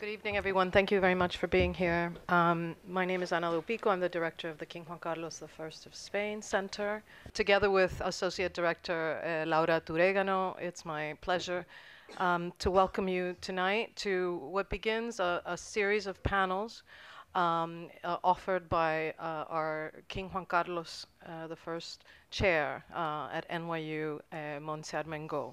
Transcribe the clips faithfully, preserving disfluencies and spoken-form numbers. Good evening, everyone. Thank you very much for being here. Um, my name is Ana Luppicco. I'm the director of the King Juan Carlos I of Spain Center. Together with Associate Director uh, Laura Turegano, it's my pleasure um, to welcome you tonight to what begins a, a series of panels um, uh, offered by uh, our King Juan Carlos uh, I chair uh, at N Y U uh, Montserrat Mengo.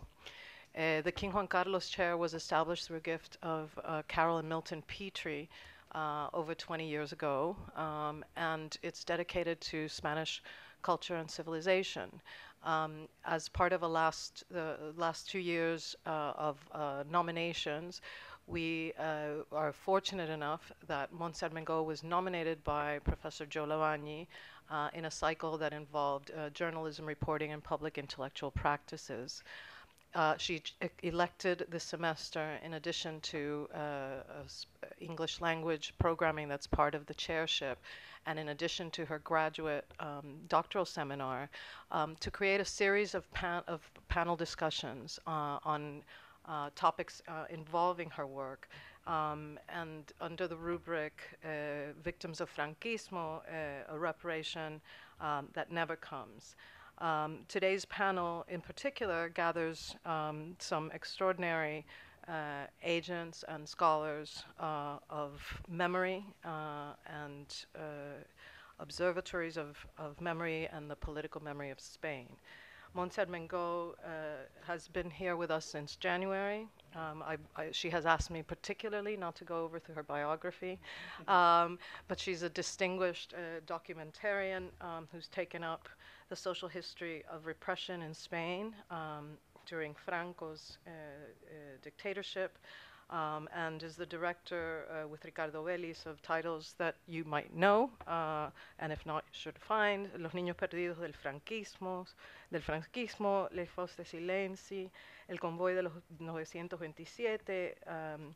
Uh, the King Juan Carlos chair was established through a gift of uh, Carol and Milton Petrie uh, over twenty years ago, um, and it's dedicated to Spanish culture and civilization. Um, as part of the last, uh, last two years uh, of uh, nominations, we uh, are fortunate enough that Montserrat Mengo was nominated by Professor Jo Labanyi uh, in a cycle that involved uh, journalism reporting and public intellectual practices. Uh, she e elected this semester, in addition to uh, uh, English language programming that's part of the chairship, and in addition to her graduate um, doctoral seminar, um, to create a series of, pan of panel discussions uh, on uh, topics uh, involving her work. Um, and under the rubric, uh, Victims of Franquismo, uh, a reparation um, that never comes. Um, today's panel, in particular, gathers um, some extraordinary uh, agents and scholars uh, of memory uh, and uh, observatories of, of memory and the political memory of Spain. Montserrat Mengo uh, has been here with us since January. Um, I, I, she has asked me particularly not to go over through her biography, um, but she's a distinguished uh, documentarian um, who's taken up the social history of repression in Spain um, during Franco's uh, uh, dictatorship, um, and is the director uh, with Ricardo Vélez of titles that you might know, uh, and if not, you should find: Los Niños Perdidos del Franquismo, del Franquismo, El Fausto Silencio, El Convoy de los novecientos veintisiete, um,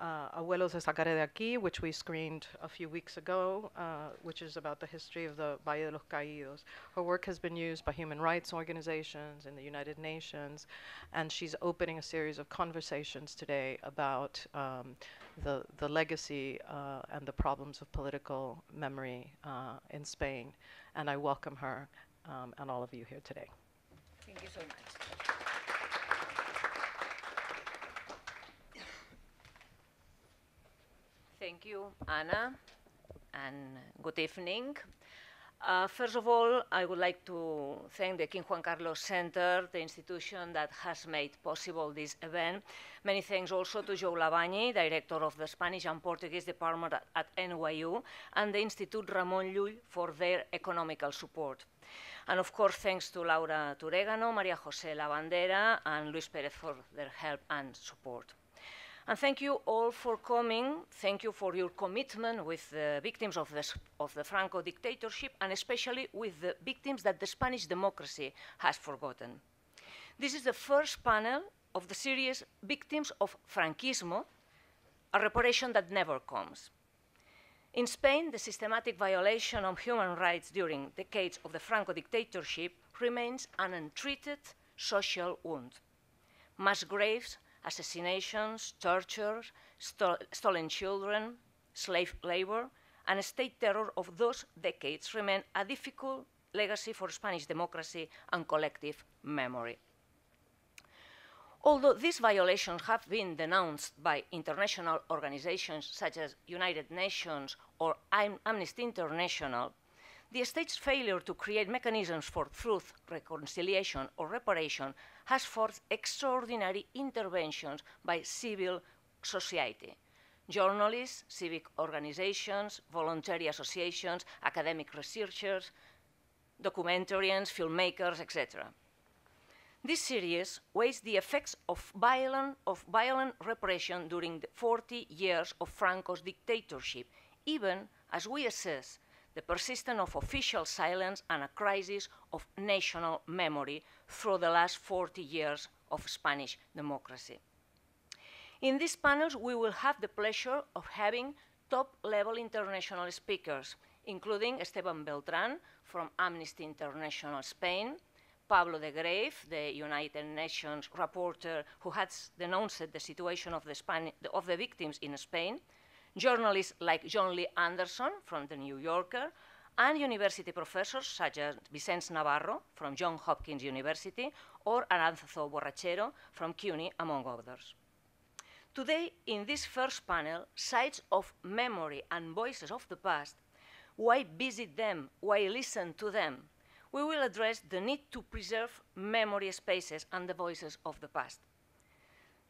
Uh, Abuelos de Sacaré de Aquí, which we screened a few weeks ago, uh, which is about the history of the Valle de los Caídos. Her work has been used by human rights organizations in the United Nations, and she's opening a series of conversations today about um, the, the legacy uh, and the problems of political memory uh, in Spain. And I welcome her um, and all of you here today. Thank you so much. Thank you, Anna, and good evening. Uh, first of all, I would like to thank the King Juan Carlos Center, the institution that has made possible this event. Many thanks also to Jo Labanyi, director of the Spanish and Portuguese department at, at N Y U, and the Institut Ramon Llull for their economical support. And of course, thanks to Laura Turegano, Maria José Lavandera, and Luis Pérez for their help and support. And thank you all for coming. Thank you for your commitment with the victims of the, of the Franco dictatorship, and especially with the victims that the Spanish democracy has forgotten. This is the first panel of the series Victims of Franquismo, a reparation that never comes. In Spain, the systematic violation of human rights during decades of the Franco dictatorship remains an untreated social wound. Mass graves, assassinations, torture, sto stolen children, slave labor, and state terror of those decades remain a difficult legacy for Spanish democracy and collective memory. Although these violations have been denounced by international organizations such as United Nations or Am Amnesty International, the state's failure to create mechanisms for truth, reconciliation, or reparation has forced extraordinary interventions by civil society. Journalists, civic organizations, voluntary associations, academic researchers, documentarians, filmmakers, et cetera. This series weighs the effects of violent, of violent repression during the forty years of Franco's dictatorship, even as we assess the persistence of official silence and a crisis of national memory through the last forty years of Spanish democracy. In these panels, we will have the pleasure of having top-level international speakers, including Esteban Beltrán from Amnesty International Spain, Pablo de Greiff, the United Nations reporter who had denounced the situation of the, Spani of the victims in Spain, journalists like John Lee Anderson from The New Yorker, and university professors such as Vicente Navarro from Johns Hopkins University or Aranzazo Borrachero from CUNY, among others. Today, in this first panel, Sites of Memory and Voices of the Past, why visit them, why listen to them? We will address the need to preserve memory spaces and the voices of the past.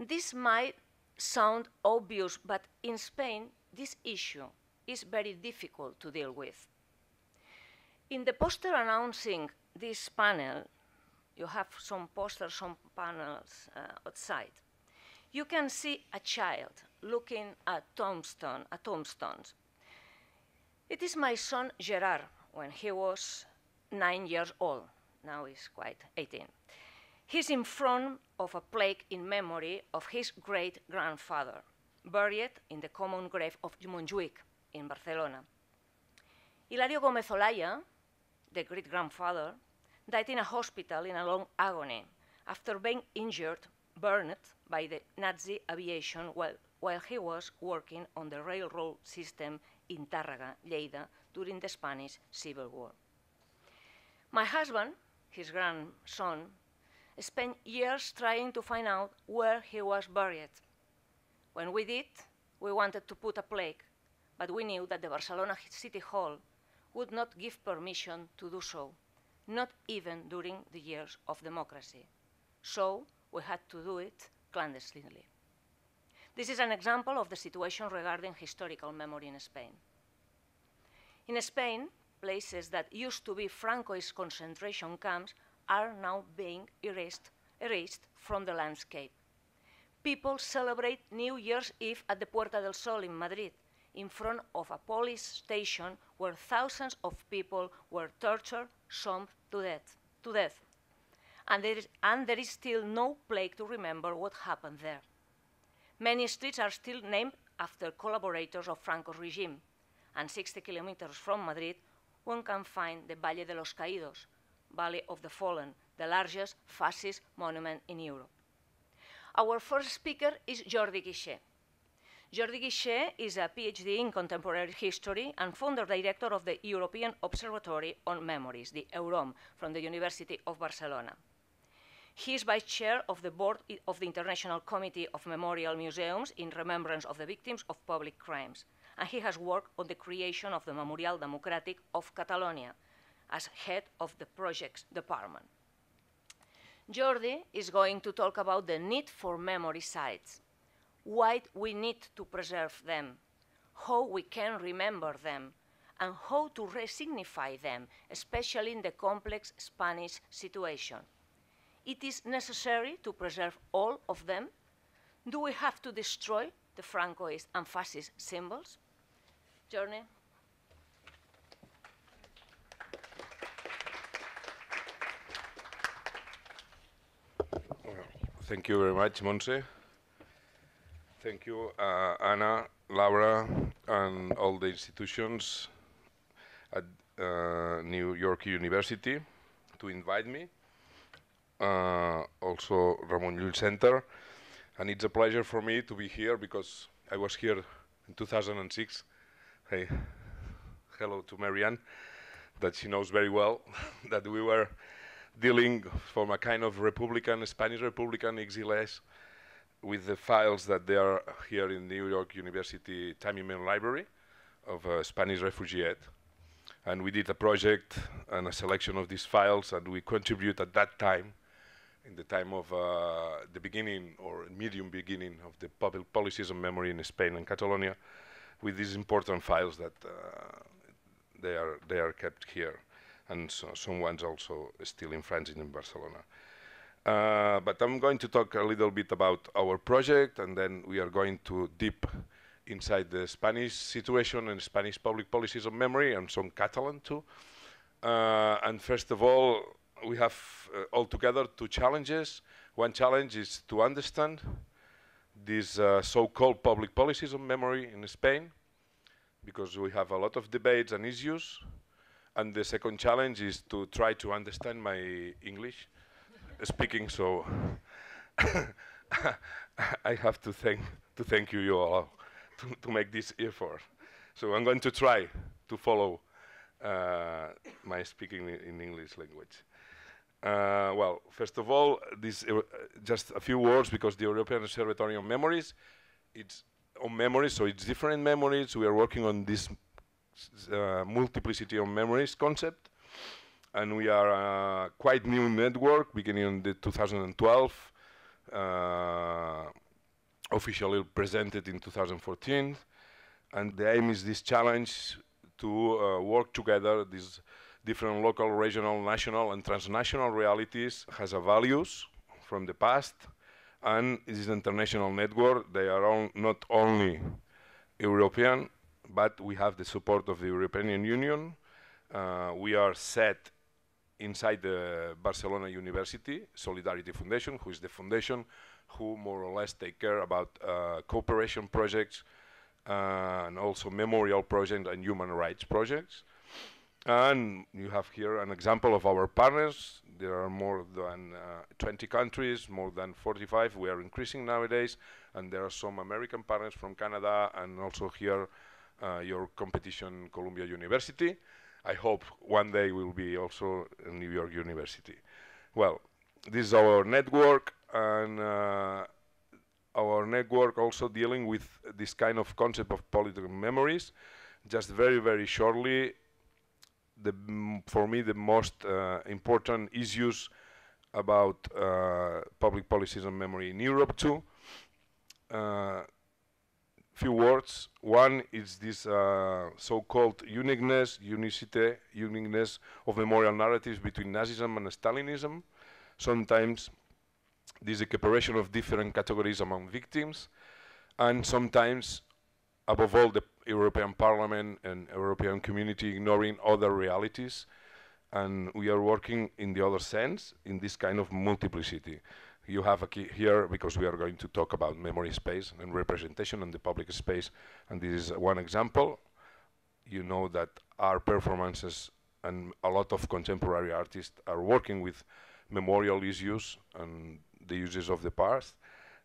This might sound obvious, but in Spain, this issue is very difficult to deal with. In the poster announcing this panel, you have some posters, some panels uh, outside. You can see a child looking at tombstone, at tombstones. It is my son Gerard when he was nine years old. Now he's quite eighteen. He's in front of a plaque in memory of his great-grandfather, buried in the common grave of Montjuic in Barcelona. Hilario Gómez Olaya, the great-grandfather, died in a hospital in a long agony after being injured, burned by the Nazi aviation while, while he was working on the railroad system in Tarragona, Lleida, during the Spanish Civil War. My husband, his grandson, spent years trying to find out where he was buried. When we did, we wanted to put a plaque, but we knew that the Barcelona City Hall would not give permission to do so, not even during the years of democracy. So we had to do it clandestinely. This is an example of the situation regarding historical memory in Spain. In Spain, places that used to be Franco's concentration camps are now being erased, erased from the landscape. People celebrate New Year's Eve at the Puerta del Sol in Madrid, in front of a police station where thousands of people were tortured, some to death. To death. And, there is, and there is still no plaque to remember what happened there. Many streets are still named after collaborators of Franco's regime, and sixty kilometers from Madrid, one can find the Valle de los Caídos, Valley of the Fallen, the largest fascist monument in Europe. Our first speaker is Jordi Guixé. Jordi Guixé is a PhD in contemporary history and founder director of the European Observatory on Memories, the EUROM, from the University of Barcelona. He is vice chair of the board of the International Committee of Memorial Museums in remembrance of the victims of public crimes, and he has worked on the creation of the Memorial Democratic of Catalonia, as head of the projects department. Jordi is going to talk about the need for memory sites, why we need to preserve them, how we can remember them, and how to re-signify them, especially in the complex Spanish situation. It is necessary to preserve all of them. Do we have to destroy the Francoist and fascist symbols? Jordi. Thank you very much, Montse. Thank you, uh, Anna, Laura, and all the institutions at uh, New York University to invite me, uh, also Ramon Llull Center. And it's a pleasure for me to be here because I was here in two thousand six. Hey, hello to Marianne, that she knows very well, that we were dealing from a kind of Republican, Spanish Republican exiles with the files that they are here in New York University Tamiment Library of a Spanish refugiate. And we did a project and a selection of these files, and we contribute at that time, in the time of uh, the beginning or medium beginning of the public policies of memory in Spain and Catalonia, with these important files that uh, they, are, they are kept here. And so some ones also still in France and in Barcelona. Uh, but I'm going to talk a little bit about our project, and then we are going to deep inside the Spanish situation and Spanish public policies of memory, and some Catalan too. Uh, and first of all, we have uh, altogether two challenges. One challenge is to understand these uh, so-called public policies of memory in Spain, because we have a lot of debates and issues. And the second challenge is to try to understand my English speaking, so I have to thank, to thank you, you all, to, to make this effort. So I'm going to try to follow uh, my speaking in English language. Uh, well, first of all, this uh, just a few words, because the European Observatory on Memories, it's on memories, so it's different memories. We are working on this uh, multiplicity of memories concept, and we are uh, quite new network, beginning in the two thousand twelve, uh, officially presented in two thousand fourteen, and the aim is this challenge to uh, work together these different local, regional, national, and transnational realities has a values from the past, and it is an international network. They are all not only European, but we have the support of the European Union. Uh, we are set inside the Barcelona University Solidarity Foundation, who is the foundation who more or less take care about uh, cooperation projects, uh, and also memorial projects and human rights projects. And you have here an example of our partners. There are more than uh, twenty countries, more than forty-five. We are increasing nowadays, and there are some American partners from Canada, and also here uh, your competition, Columbia University. I hope one day we'll be also in New York University. Well, this is our network, and uh, our network also dealing with this kind of concept of political memories. Just very, very shortly, The, for me, the most uh, important issues about uh, public policies and memory in Europe too. Uh, few words. One is this uh, so-called uniqueness, unicity, uniqueness of memorial narratives between Nazism and Stalinism. Sometimes this equiparation of different categories among victims, and sometimes, above all, the European Parliament and European community ignoring other realities, and we are working in the other sense, in this kind of multiplicity. You have a key here, because we are going to talk about memory space and representation in the public space, and this is one example. You know that our performances and a lot of contemporary artists are working with memorial issues and the uses of the past.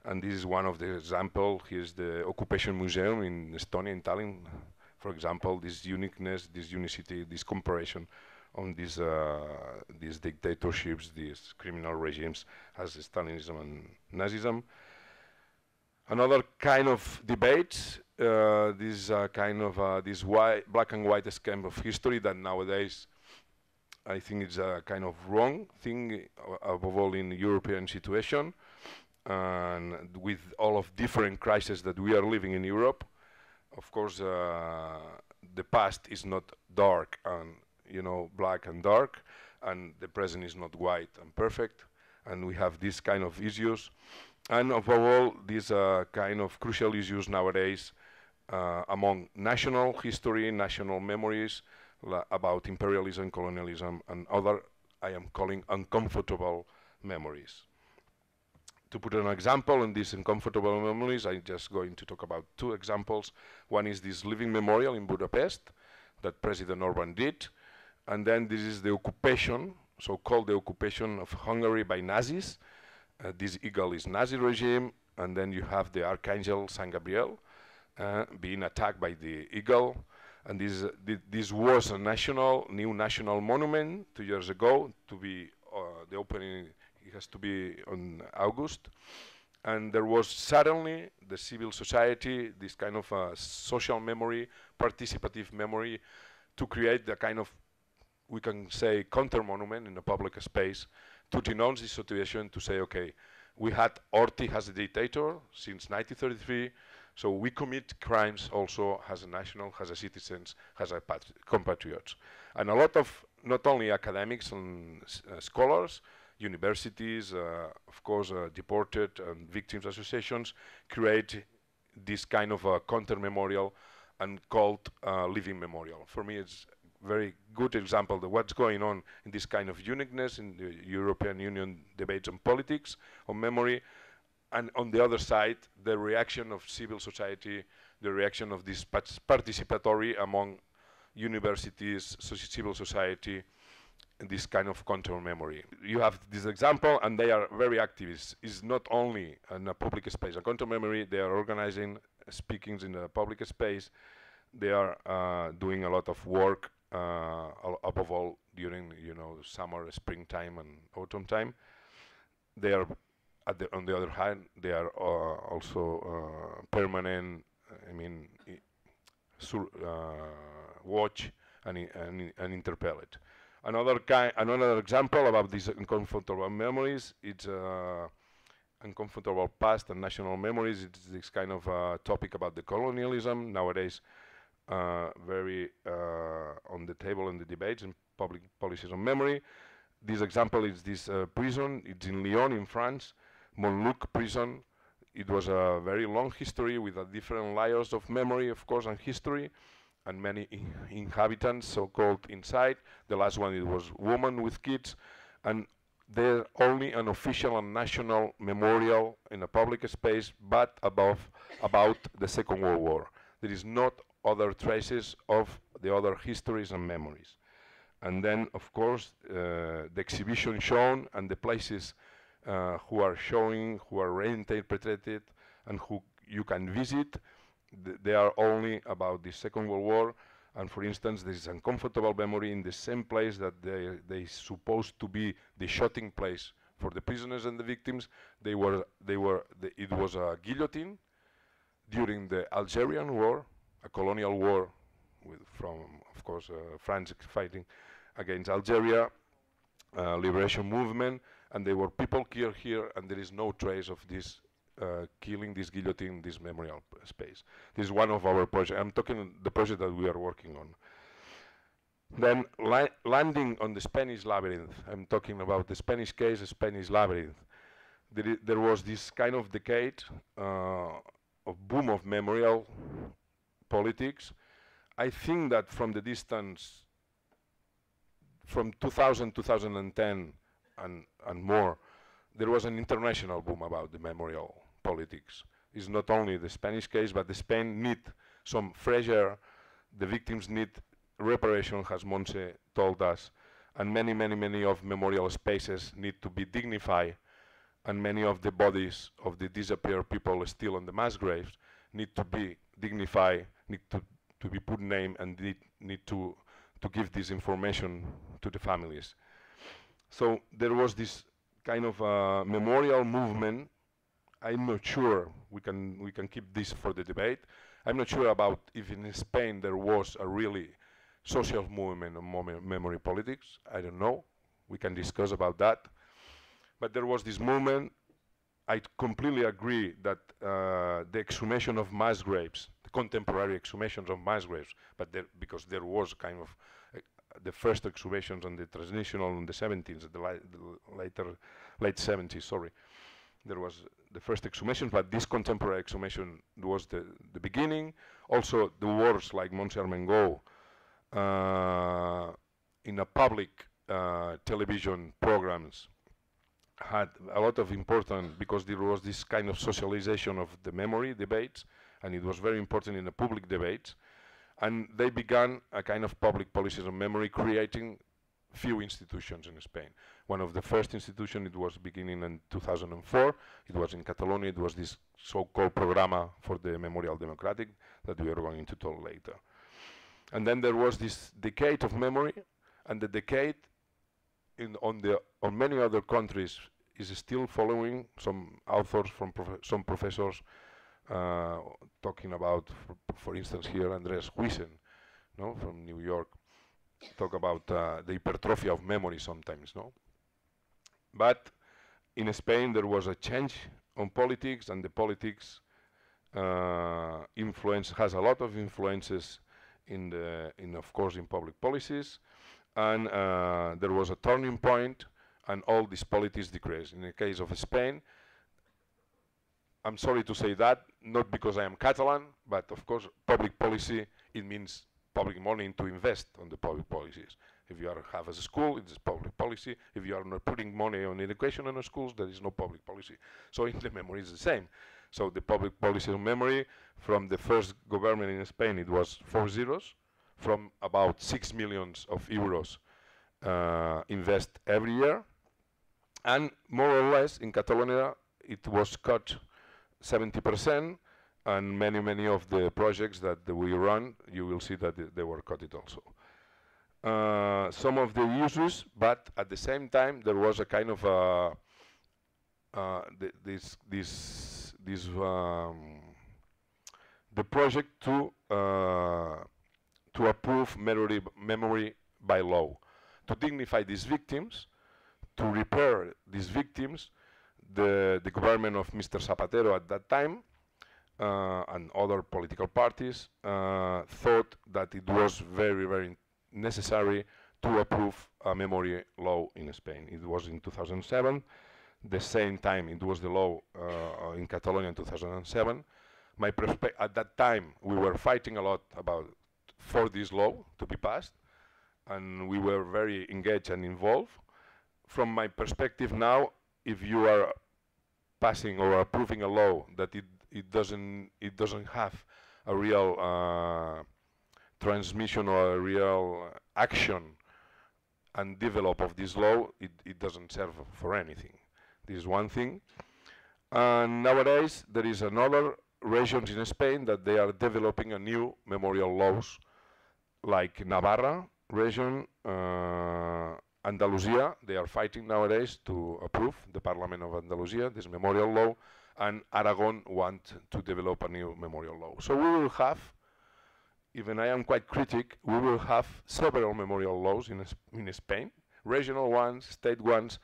And this is one of the examples. Here's the Occupation Museum in Estonia, in Tallinn, for example, this uniqueness, this unicity, this comparison on these, uh, these dictatorships, these criminal regimes as Stalinism and Nazism. Another kind of debate, uh, this uh, kind of uh, this white, black and white scheme of history that nowadays I think is a kind of wrong thing, uh, above all in the European situation. And with all of different crises that we are living in Europe, of course, uh, the past is not dark and, you know, black and dark, and the present is not white and perfect, and we have these kind of issues. And above all, these uh, kind of crucial issues nowadays uh, among national history, national memories about imperialism, colonialism, and other, I am calling uncomfortable memories. To put an example on these uncomfortable memories, I'm just going to talk about two examples. One is this living memorial in Budapest that President Orban did. And then this is the occupation, so-called the occupation of Hungary by Nazis. Uh, this eagle is Nazi regime. And then you have the Archangel Saint Gabriel uh, being attacked by the eagle. And this, uh, th this was a national, new national monument two years ago to be uh, the opening. It has to be on August, and there was suddenly the civil society, this kind of uh, social memory, participative memory, to create the kind of, we can say, counter-monument in the public space to denounce this situation, to say, okay, we had Orti as a dictator since nineteen thirty-three, so we commit crimes also as a national, as a citizens, as a compatriots. And a lot of, not only academics and uh, scholars, universities, uh, of course, uh, deported and victims associations create this kind of uh, counter-memorial and called uh, living memorial. For me, it's a very good example of what's going on in this kind of uniqueness in the European Union debates on politics, on memory, and on the other side, the reaction of civil society, the reaction of this participatory among universities, civil society, this kind of contour memory. You have this example, and they are very activists. It's not only in a public space. A contour memory, they are organizing speakings in the public space. They are uh, doing a lot of work, uh, above all during, you know, summer, springtime, and autumn time. They are, at the, on the other hand, they are uh, also uh, permanent. I mean, I sur uh, watch and, and, and interpel it. Another kind, another example about these uncomfortable memories. It's uh, uncomfortable past and national memories. It's this kind of uh, topic about the colonialism nowadays, uh, very uh, on the table in the debates and public policies on memory. This example is this uh, prison. It's in Lyon, in France, Montluc prison. It was a very long history with a different layers of memory, of course, and history, and many in inhabitants, so-called inside. The last one, it was women with kids, and they're only an official and national memorial in a public space, but above about the Second World War. There is not other traces of the other histories and memories. And then, of course, uh, the exhibition shown and the places uh, who are showing, who are reinterpreted, and who you can visit, th they are only about the Second World War. And for instance, there is uncomfortable memory in the same place that they they supposed to be the shooting place for the prisoners and the victims. They were they were the, it was a guillotine during the Algerian War, a colonial war, with from of course uh, France fighting against Algeria, uh, liberation movement, and there were people killed here, and there is no trace of this. Uh, killing, this guillotine, this memorial space. This is one of our projects. I'm talking the project that we are working on. Then li landing on the Spanish labyrinth. I'm talking about the Spanish case, the Spanish labyrinth. There, I there was this kind of decade uh, of boom of memorial politics. I think that from the distance, from two thousand, two thousand ten, and, and more, there was an international boom about the memorial politics. It's not only the Spanish case, but the Spain need some fresh air. The victims need reparation, as Montse told us, and many, many, many of memorial spaces need to be dignified, and many of the bodies of the disappeared people still on the mass graves need to be dignified, need to, to be put name, and need, need to, to give this information to the families. So there was this kind of a memorial movement. I'm not sure we can we can keep this for the debate. I'm not sure about if in Spain there was a really social movement on memory politics. I don't know. We can discuss about that. But there was this movement. I completely agree that uh, the exhumation of mass graves, the contemporary exhumations of mass graves, but there, because there was kind of the first excavations and the transitional in the seventies, the, li the later, late seventies, sorry. There was the first exhumation, but this contemporary exhumation was the, the beginning. Also, the wars like Montserrat Mengo uh, in a public uh, television programs had a lot of importance because there was this kind of socialization of the memory debates, and it was very important in the public debates. And they began a kind of public policies of memory, creating few institutions in Spain. One of the first institutions, it was beginning in two thousand four. It was in Catalonia. It was this so-called Programa for the Memorial Democratic that we are going to talk later. And then there was this decade of memory, and the decade in on the on many other countries is still following. Some authors from prof some professors. Uh, talking about, for, for instance, here Andres Huisen, no, from New York, talk about uh, the hypertrophy of memory sometimes, no. But in Spain there was a change on politics, and the politics uh, influence has a lot of influences in the, in of course, in public policies, and uh, there was a turning point, and all these politics decreased. In the case of Spain, I'm sorry to say that, not because I am Catalan, but of course public policy, it means public money to invest on the public policies. If you are, have a school, it's public policy. If you are not putting money on education in the schools, there is no public policy. So in the memory is the same. So the public policy of memory from the first government in Spain, it was four zeros, from about six millions of euros uh, invest every year, and more or less in Catalonia it was cut seventy percent, and many many of the projects that the we run, you will see that th they were cut it also. Uh, some of the uses, but at the same time there was a kind of a, uh, th this this this um, the project to uh, to approve memory memory by law, to dignify these victims, to repair these victims. The the government of Mister Zapatero at that time uh, and other political parties uh, thought that it was very very necessary to approve a memory law in Spain. It was in two thousand seven, the same time it was the law uh, in Catalonia in two thousand seven. My perspe- at that time we were fighting a lot about for this law to be passed, and we were very engaged and involved. From my perspective now, if you are passing or approving a law that it, it doesn't it doesn't have a real uh, transmission or a real action and develop of this law, it, it doesn't serve for anything. This is one thing. And nowadays there is another regions in Spain that they are developing a new memorial laws, like Navarra region, uh, Andalusia, they are fighting nowadays to approve, the Parliament of Andalusia, this memorial law, and Aragon want to develop a new memorial law. So we will have, even I am quite critic, we will have several memorial laws in, in Spain, regional ones, state ones,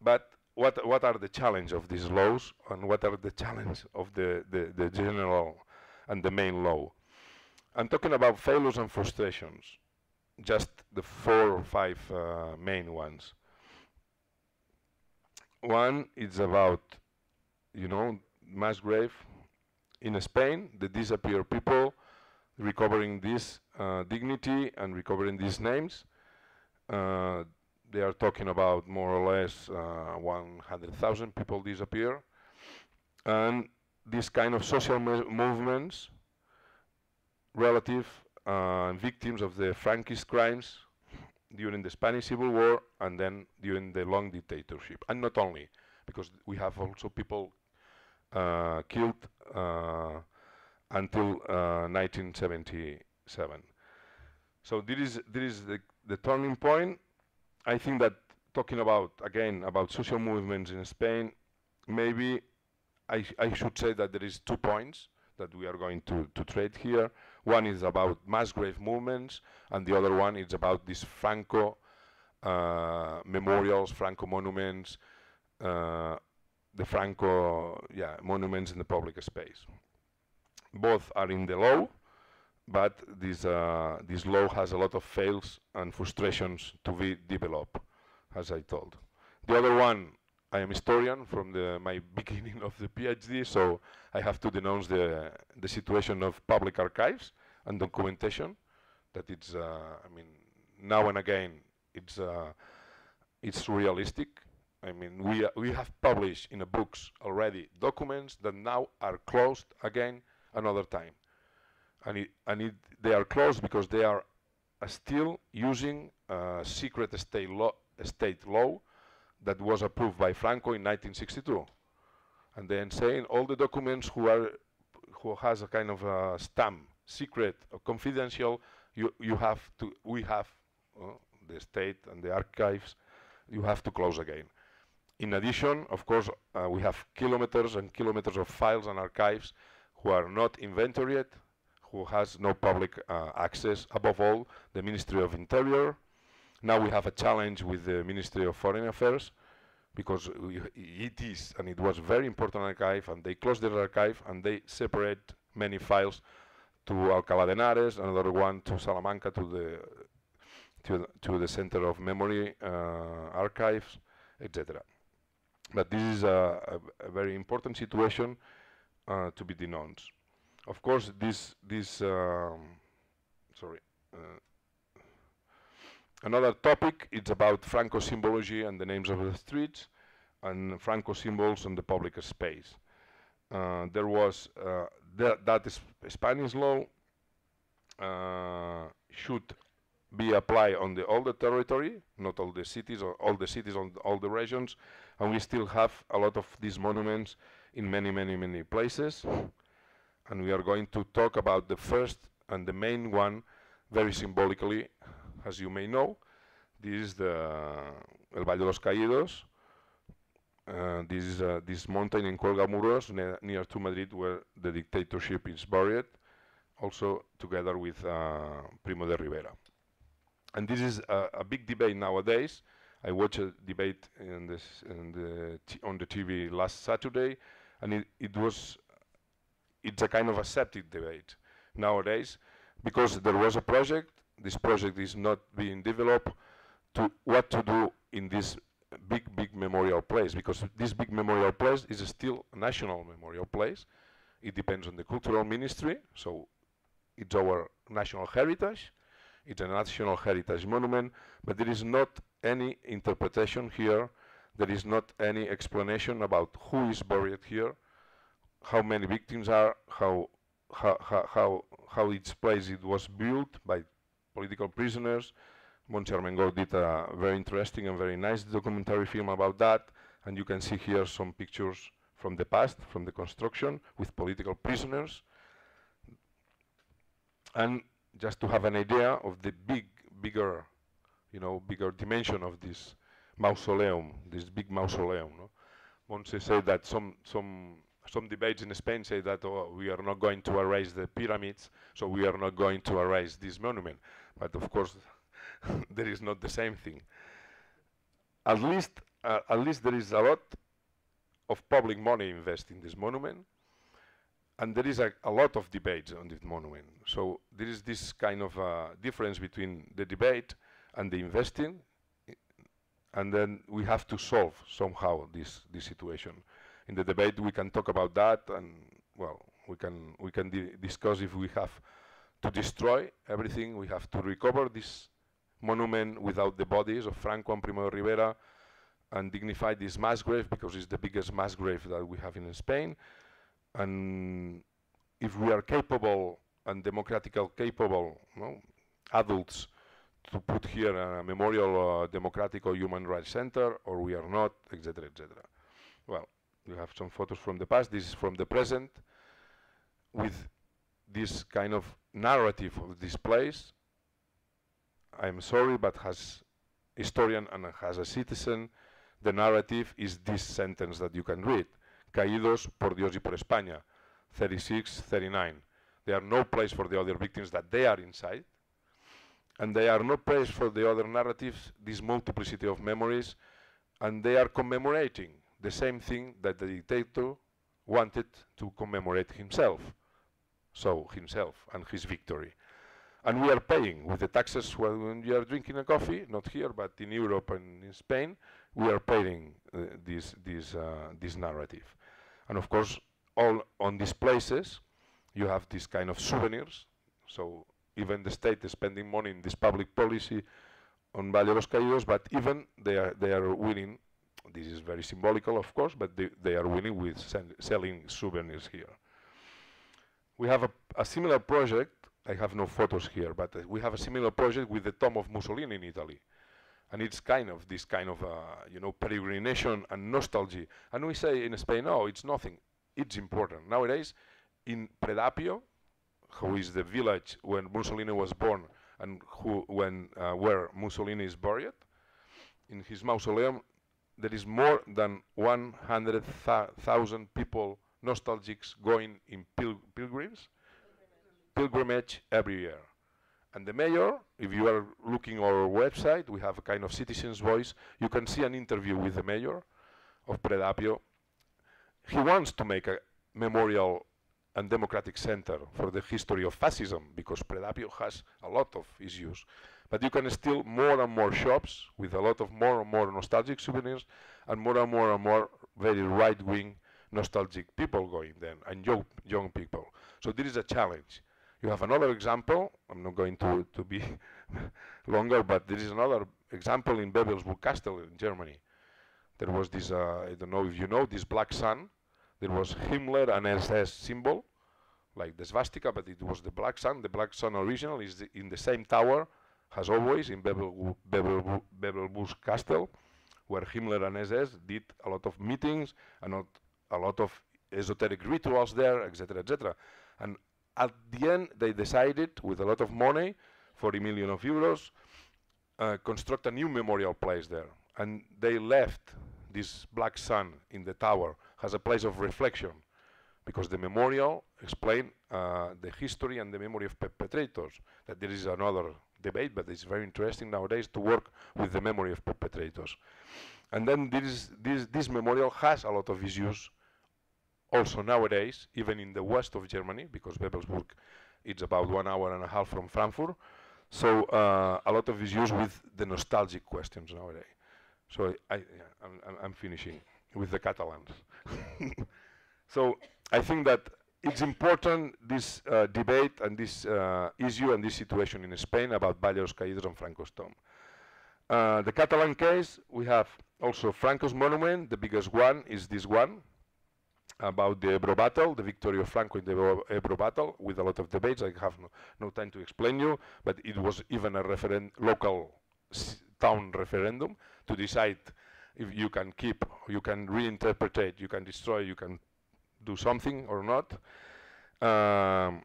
but what, what are the challenge of these laws, and what are the challenge of the, the, the general and the main law? I'm talking about failures and frustrations, just the four or five uh, main ones. One is about, you know, mass grave in Spain, the disappeared people, recovering this uh, dignity and recovering these names. Uh, they are talking about more or less uh, one hundred thousand people disappear, and this kind of social movements relative uh, victims of the Franquist crimes during the Spanish Civil War and then during the long dictatorship, and not only, because we have also people uh, killed uh, until uh, nineteen seventy-seven. So this is this is the, the turning point. I think that talking about, again, about social movements in Spain, maybe I, sh I should say that there is two points that we are going to, to trade here. One is about mass grave movements, and the other one is about these Franco uh, memorials, Franco monuments, uh, the Franco yeah, monuments in the public space. Both are in the law, but this, uh, this law has a lot of fails and frustrations to be developed, as I told. The other one, I am historian from the, my beginning of the PhD, so I have to denounce the, the situation of public archives and documentation, that it's, uh, I mean, now and again, it's, uh, it's realistic. I mean, we, uh, we have published in the books already documents that now are closed again another time. And, it, and it, they are closed because they are uh, still using uh, secret state law, state law that was approved by Franco in nineteen sixty-two. And then saying all the documents who are who has a kind of a stamp, secret or confidential, you, you have to, we have, uh, the state and the archives, you have to close again. In addition, of course, uh, we have kilometers and kilometers of files and archives who are not inventoried, who has no public uh, access, above all, the Ministry of Interior. Now we have a challenge with the Ministry of Foreign Affairs, because we, it is, and it was very important archive, and they closed their archive, and they separate many files to Alcalá de Henares, another one to Salamanca, to the, to the, to the Center of Memory uh, Archives, et cetera. But this is a, a, a very important situation uh, to be denounced. Of course, this this um, sorry uh, another topic. It's about Franco symbology and the names of the streets, and Franco symbols in the public space. Uh, there was uh, th that is Spanish law, uh, should be applied on the, all the territory, not all the cities, or all the cities on all the regions, and we still have a lot of these monuments in many, many, many places. And we are going to talk about the first and the main one very symbolically, as you may know. This is the El Valle de los Caídos. Uh, this is uh, this mountain in Colgamuros, ne near to Madrid, where the dictatorship is buried, also together with uh, Primo de Rivera. And this is a, a big debate nowadays. I watched a debate in this, in the t on the T V last Saturday, and it, it was it's a kind of accepted debate nowadays, because there was a project. This project is not being developed to what to do in this big, big memorial place, because this big memorial place is still a national memorial place. It depends on the cultural ministry, so it's our national heritage. It's a national heritage monument, but there is not any interpretation here. There is not any explanation about who is buried here, how many victims are, how how how how its place it was built by political prisoners. Montserrat Mengo did a very interesting and very nice documentary film about that, and you can see here some pictures from the past, from the construction, with political prisoners. And just to have an idea of the big, bigger, you know, bigger dimension of this mausoleum, this big mausoleum. No? Montse said that some some. Some debates in Spain say that, oh, we are not going to erase the pyramids, so we are not going to erase this monument. But of course, there is not the same thing. At least, uh, at least there is a lot of public money invested in this monument, and there is a, a lot of debates on this monument. So there is this kind of uh, difference between the debate and the investing, and then we have to solve somehow this this situation. In the debate, we can talk about that, and well, we can we can di discuss if we have to destroy everything, we have to recover this monument without the bodies of Franco and Primo de Rivera, and dignify this mass grave, because it's the biggest mass grave that we have in Spain. And if we are capable and democratically capable, you know, adults, to put here a memorial, uh, democratic or human rights center, or we are not, et cetera, et cetera. Well. You have some photos from the past. This is from the present, with this kind of narrative of this place. I'm sorry, but as historian and as a citizen, the narrative is this sentence that you can read: "Caídos por Dios y por España, thirty-six, thirty-nine. There are no place for the other victims that they are inside, and there are no place for the other narratives, this multiplicity of memories, and they are commemorating the same thing that the dictator wanted to commemorate himself, so himself and his victory. And we are paying with the taxes when we are drinking a coffee, not here, but in Europe and in Spain, we are paying uh, this, this, uh, this narrative. And of course, all on these places, you have this kind of souvenirs, so even the state is spending money in this public policy on Valle de los Caídos, but even they are, they are willing. This is very symbolical, of course, but they, they are winning with selling souvenirs here. We have a, a similar project. I have no photos here, but uh, we have a similar project with the tomb of Mussolini in Italy, and it's kind of this kind of uh, you know, peregrination and nostalgia. And we say in Spain, no, it's nothing. It's important nowadays. In Predapio, who is the village when Mussolini was born and who when uh, where Mussolini is buried, in his mausoleum, there is more than one hundred thousand people, nostalgics, going in pil pilgrims, pilgrimage every year. And the mayor, if you are looking our website, we have a kind of citizen's voice, you can see an interview with the mayor of Predapio. He wants to make a memorial and democratic center for the history of fascism, because Predapio has a lot of issues. But you can still more and more shops with a lot of more and more nostalgic souvenirs, and more and more and more very right-wing nostalgic people going then, and young, young people. So this is a challenge. You have another example. I'm not going to, to be longer, but there is another example in Bebelsburg Castle in Germany. There was this, uh, I don't know if you know, this black sun. There was Himmler and S S symbol, like the swastika, but it was the black sun. The black sun original is the, in the same tower as always in Bebelbusch Castle, where Himmler and S S did a lot of meetings and a lot of esoteric rituals there, et cetera, et cetera. And at the end, they decided, with a lot of money, forty million of euros, uh, construct a new memorial place there. And they left this black sun in the tower as a place of reflection, because the memorial explained uh, the history and the memory of perpetrators. That there is another debate, but it's very interesting nowadays to work with the memory of perpetrators. And then this, this, this memorial has a lot of issues also nowadays, even in the west of Germany, because Webelsburg is about one hour and a half from Frankfurt. So uh, a lot of issues with the nostalgic questions nowadays. So I, I, I'm, I'm finishing with the Catalans. So I think that it's important, this uh, debate and this uh, issue and this situation in Spain about Valle de los Caídos and Franco's tomb. Uh, the Catalan case, we have also Franco's monument. The biggest one is this one, about the Ebro battle, the victory of Franco in the Ebro, Ebro battle, with a lot of debates. I have no, no time to explain you, but it was even a referen local s town referendum to decide if you can keep, you can reinterpret, you can destroy, you can do something or not. Um,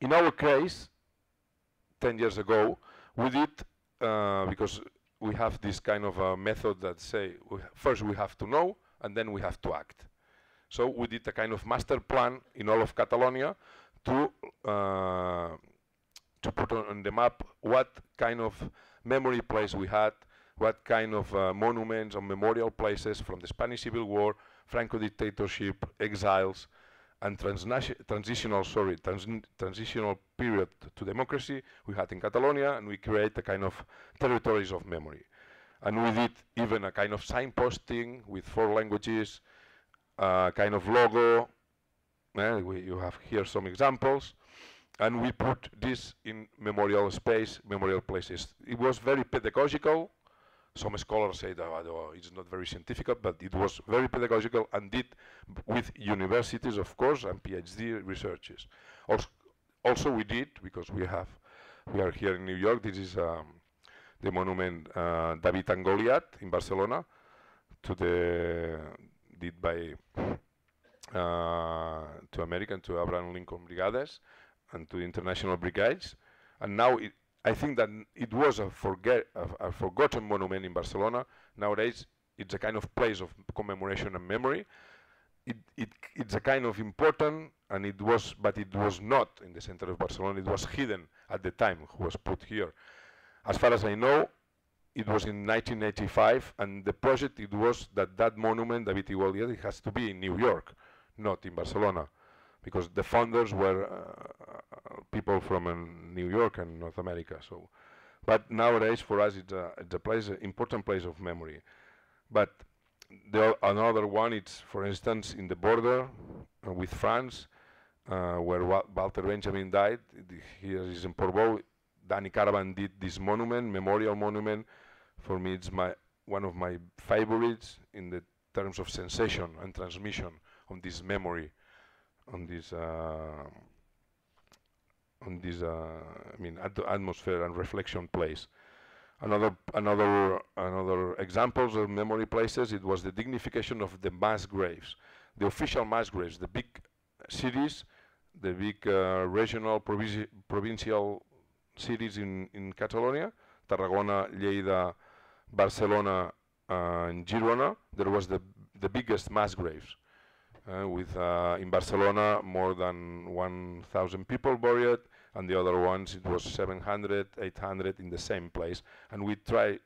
in our case, ten years ago, we did, uh, because we have this kind of a method that say, we first we have to know, and then we have to act. So we did a kind of master plan in all of Catalonia to uh, to put on the map what kind of memory place we had, what kind of uh, monuments and memorial places from the Spanish Civil War, Franco dictatorship, exiles, and transitional sorry trans transitional period to democracy we had in Catalonia, and we create a kind of territories of memory. And we did even a kind of signposting with four languages, Uh, kind of logo. Eh, we, you have here some examples, and we put this in memorial space, memorial places. It was very pedagogical. Some scholars say that oh, it's not very scientific, but it was very pedagogical, and did with universities, of course, and PhD researchers. Also, also we did, because we have, we are here in New York. This is um, the monument uh, David and Goliath in Barcelona, to the did by uh, to American, to Abraham Lincoln brigades and to international brigades. And now it, I think that it was a, forget, a, a forgotten monument in Barcelona. Nowadays, it's a kind of place of commemoration and memory. It, it, it's a kind of important, and it was, but it was not in the center of Barcelona. It was hidden at the time, it was put here. As far as I know, it was in nineteen eighty-five, and the project it was that that monument, David and Goliath, it has to be in New York, not in Barcelona, because the founders were uh, people from uh, New York and North America. So, but nowadays for us it's a, it's a place, an important place of memory. But the, another one, it's for instance in the border uh, with France, uh, where Wa Walter Benjamin died. Here is in Portbou. Danny Caravan did this monument, memorial monument. For me, it's my, one of my favorites in the terms of sensation and transmission on this memory, on this, uh, on this, uh, I mean, at the atmosphere and reflection place. Another, another, another examples of memory places. It was the dignification of the mass graves, the official mass graves, the big cities, the big uh, regional, provincial cities in in Catalonia: Tarragona, Lleida, Barcelona, uh, and Girona. There was the the biggest mass graves, uh, with uh, in Barcelona more than one thousand people buried, and the other ones it was seven hundred, eight hundred in the same place. And we try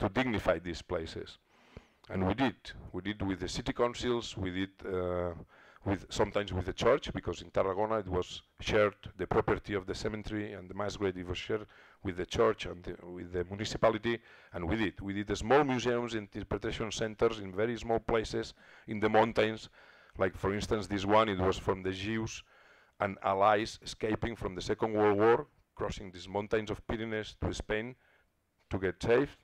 to dignify these places, and we did. We did with the city councils. We did uh, with sometimes with the church, because in Tarragona it was shared, the property of the cemetery and the mass grave, it was shared with the church and the, with the municipality, and we did. We did the small museums, interpretation centers in very small places in the mountains, like for instance this one, it was from the Jews and allies escaping from the Second World War, crossing these mountains of Pyrenees to Spain to get saved.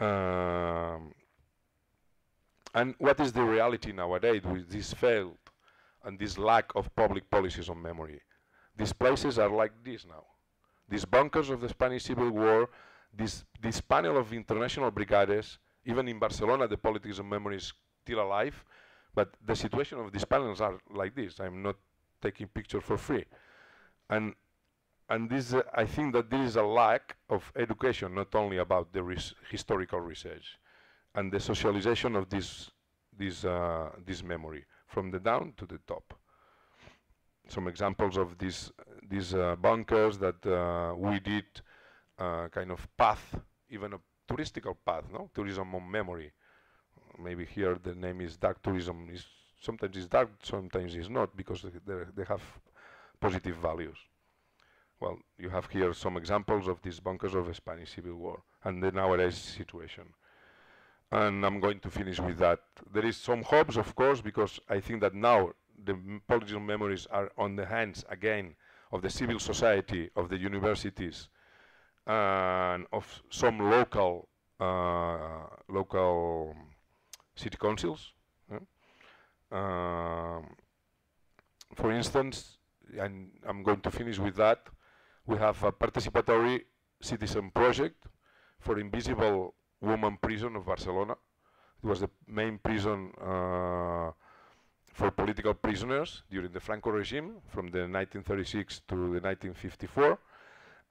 Um, And what is the reality nowadays with this failed and this lack of public policies on memory. These places are like this now. These bunkers of the Spanish Civil War, this, this panel of international brigades, even in Barcelona the politics of memory is still alive, but the situation of these panels are like this. I'm not taking pictures for free. And, and this, uh, I think that there is a lack of education, not only about the res historical research, and the socialization of this, this, uh, this memory, from the down to the top. Some examples of these, these uh, bunkers that uh, we did uh, kind of path, even a touristical path, no? Tourism on memory. Maybe here the name is dark tourism. Is sometimes it's dark, sometimes it's not, because they, they have positive values. Well, you have here some examples of these bunkers of the Spanish Civil War and the nowadays situation. And I'm going to finish with that. There is some hopes, of course, because I think that now the political memories are on the hands, again, of the civil society, of the universities, and of some local, uh, local city councils. Yeah? Uh, for instance, and I'm going to finish with that, we have a participatory citizen project for invisible woman prison of Barcelona. It was the main prison uh, for political prisoners during the Franco regime, from the nineteen thirty-six to the nineteen fifty-four,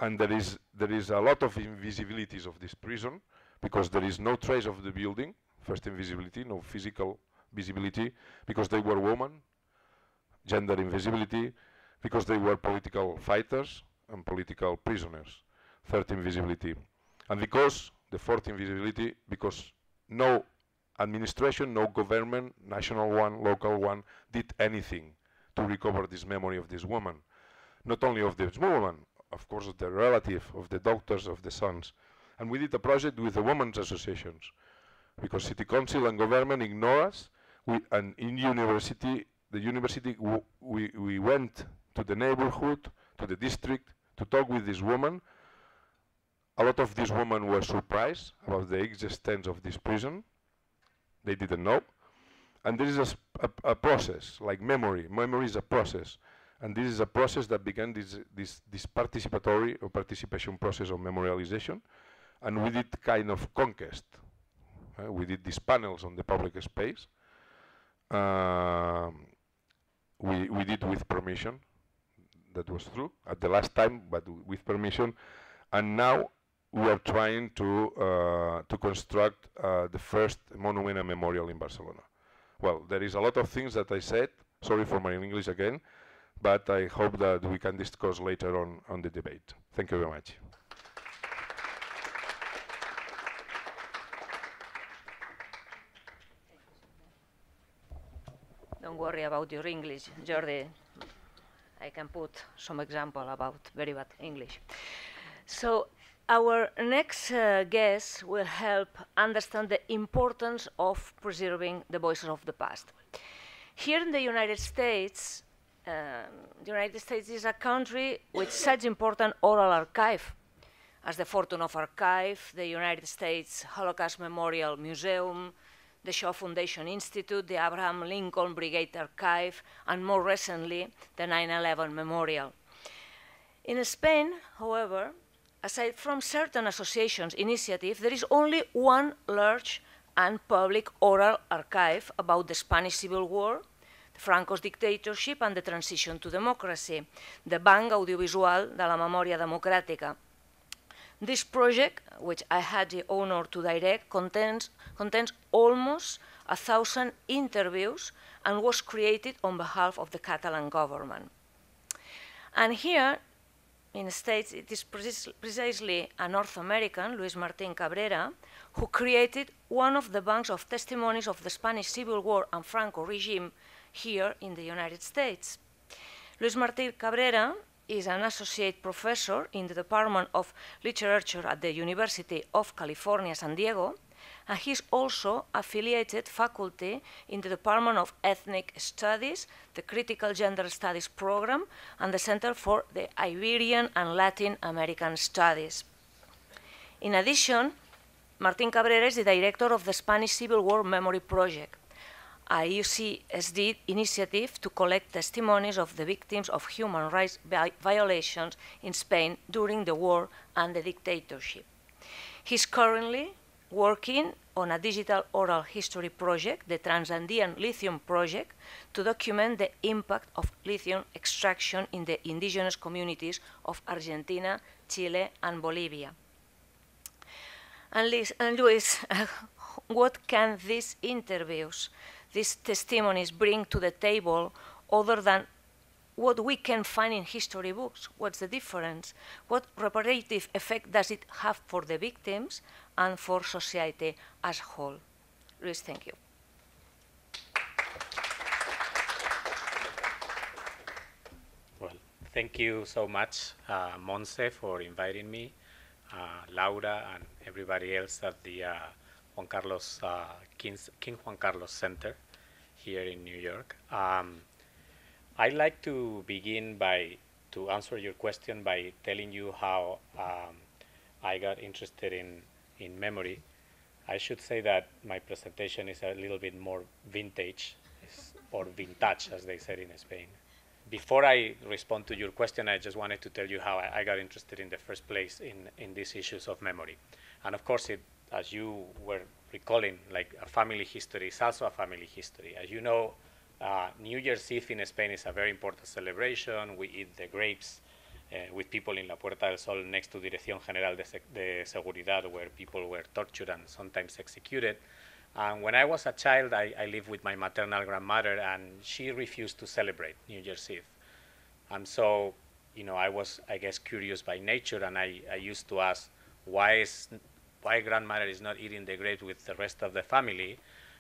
and there is there is a lot of invisibilities of this prison, because there is no trace of the building. First invisibility, no physical visibility, because they were women. Gender invisibility, because they were political fighters and political prisoners. Third invisibility, and because the fourth invisibility, because no administration, no government, national one, local one, did anything to recover this memory of this woman. Not only of this woman, of course, of the relative, of the doctors, of the sons. And we did a project with the women's associations, because city council and government ignore us. We, and in university, the university, w we, we went to the neighborhood, to the district, to talk with this woman. A lot of these women were surprised about the existence of this prison. They didn't know. And this is a, a, a process, like memory. Memory is a process. And this is a process that began this, this, this participatory or participation process of memorialization. And we did kind of conquest. Uh, we did these panels on the public space. Um, we, we did with permission. That was true at the last time, but with permission. And now we are trying to uh, to construct uh, the first monument and memorial in Barcelona. Well, there is a lot of things that I said. Sorry for my English again, but I hope that we can discuss later on on the debate. Thank you very much. Don't worry about your English, Jordi. I can put some example about very bad English. So our next uh, guest will help understand the importance of preserving the voices of the past. Here in the United States, uh, the United States is a country with such important oral archive as the Fortune of Archive, the United States Holocaust Memorial Museum, the Shaw Foundation Institute, the Abraham Lincoln Brigade Archive, and more recently, the nine eleven Memorial. In Spain, however, aside from certain associations' initiatives, there is only one large and public oral archive about the Spanish Civil War, the Franco's dictatorship and the transition to democracy, the Banc Audiovisual de la Memoria Democrática. This project, which I had the honor to direct, contains, contains almost a thousand interviews and was created on behalf of the Catalan government. And here, in the States, it is precisely a North American, Luis Martín Cabrera, who created one of the banks of testimonies of the Spanish Civil War and Franco regime here in the United States. Luis Martín Cabrera is an associate professor in the Department of Literature at the University of California, San Diego, and he's also affiliated faculty in the Department of Ethnic Studies, the Critical Gender Studies Program, and the Center for the Iberian and Latin American Studies. In addition, Martín Cabrera is the director of the Spanish Civil War Memory Project, a U C S D initiative to collect testimonies of the victims of human rights violations in Spain during the war and the dictatorship. He's currently working on a digital oral history project, the Transandean Lithium Project, to document the impact of lithium extraction in the indigenous communities of Argentina, Chile, and Bolivia. And Liz, and Luis, what can these interviews, these testimonies bring to the table other than what we can find in history books? What's the difference? What reparative effect does it have for the victims and for society as a whole? Luis, thank you. Well, thank you so much, uh, Montse, for inviting me, uh, Laura, and everybody else at the uh, Juan Carlos, uh, King's, King Juan Carlos Center here in New York. Um, I'd like to begin by to answer your question by telling you how um, I got interested in, in memory. I should say that my presentation is a little bit more vintage, or vintage, as they said in Spain. Before I respond to your question, I just wanted to tell you how I, I got interested in the first place in, in these issues of memory. And of course, it, as you were recalling, like a family history is also a family history. As you know, Uh, New Year's Eve in Spain is a very important celebration. We eat the grapes uh, with people in La Puerta del Sol next to Dirección General de, Se de Seguridad, where people were tortured and sometimes executed. Um, when I was a child, I, I lived with my maternal grandmother, and she refused to celebrate New Year's Eve. And so, you know, I was, I guess, curious by nature, and I, I used to ask, why is, why grandmother is not eating the grapes with the rest of the family?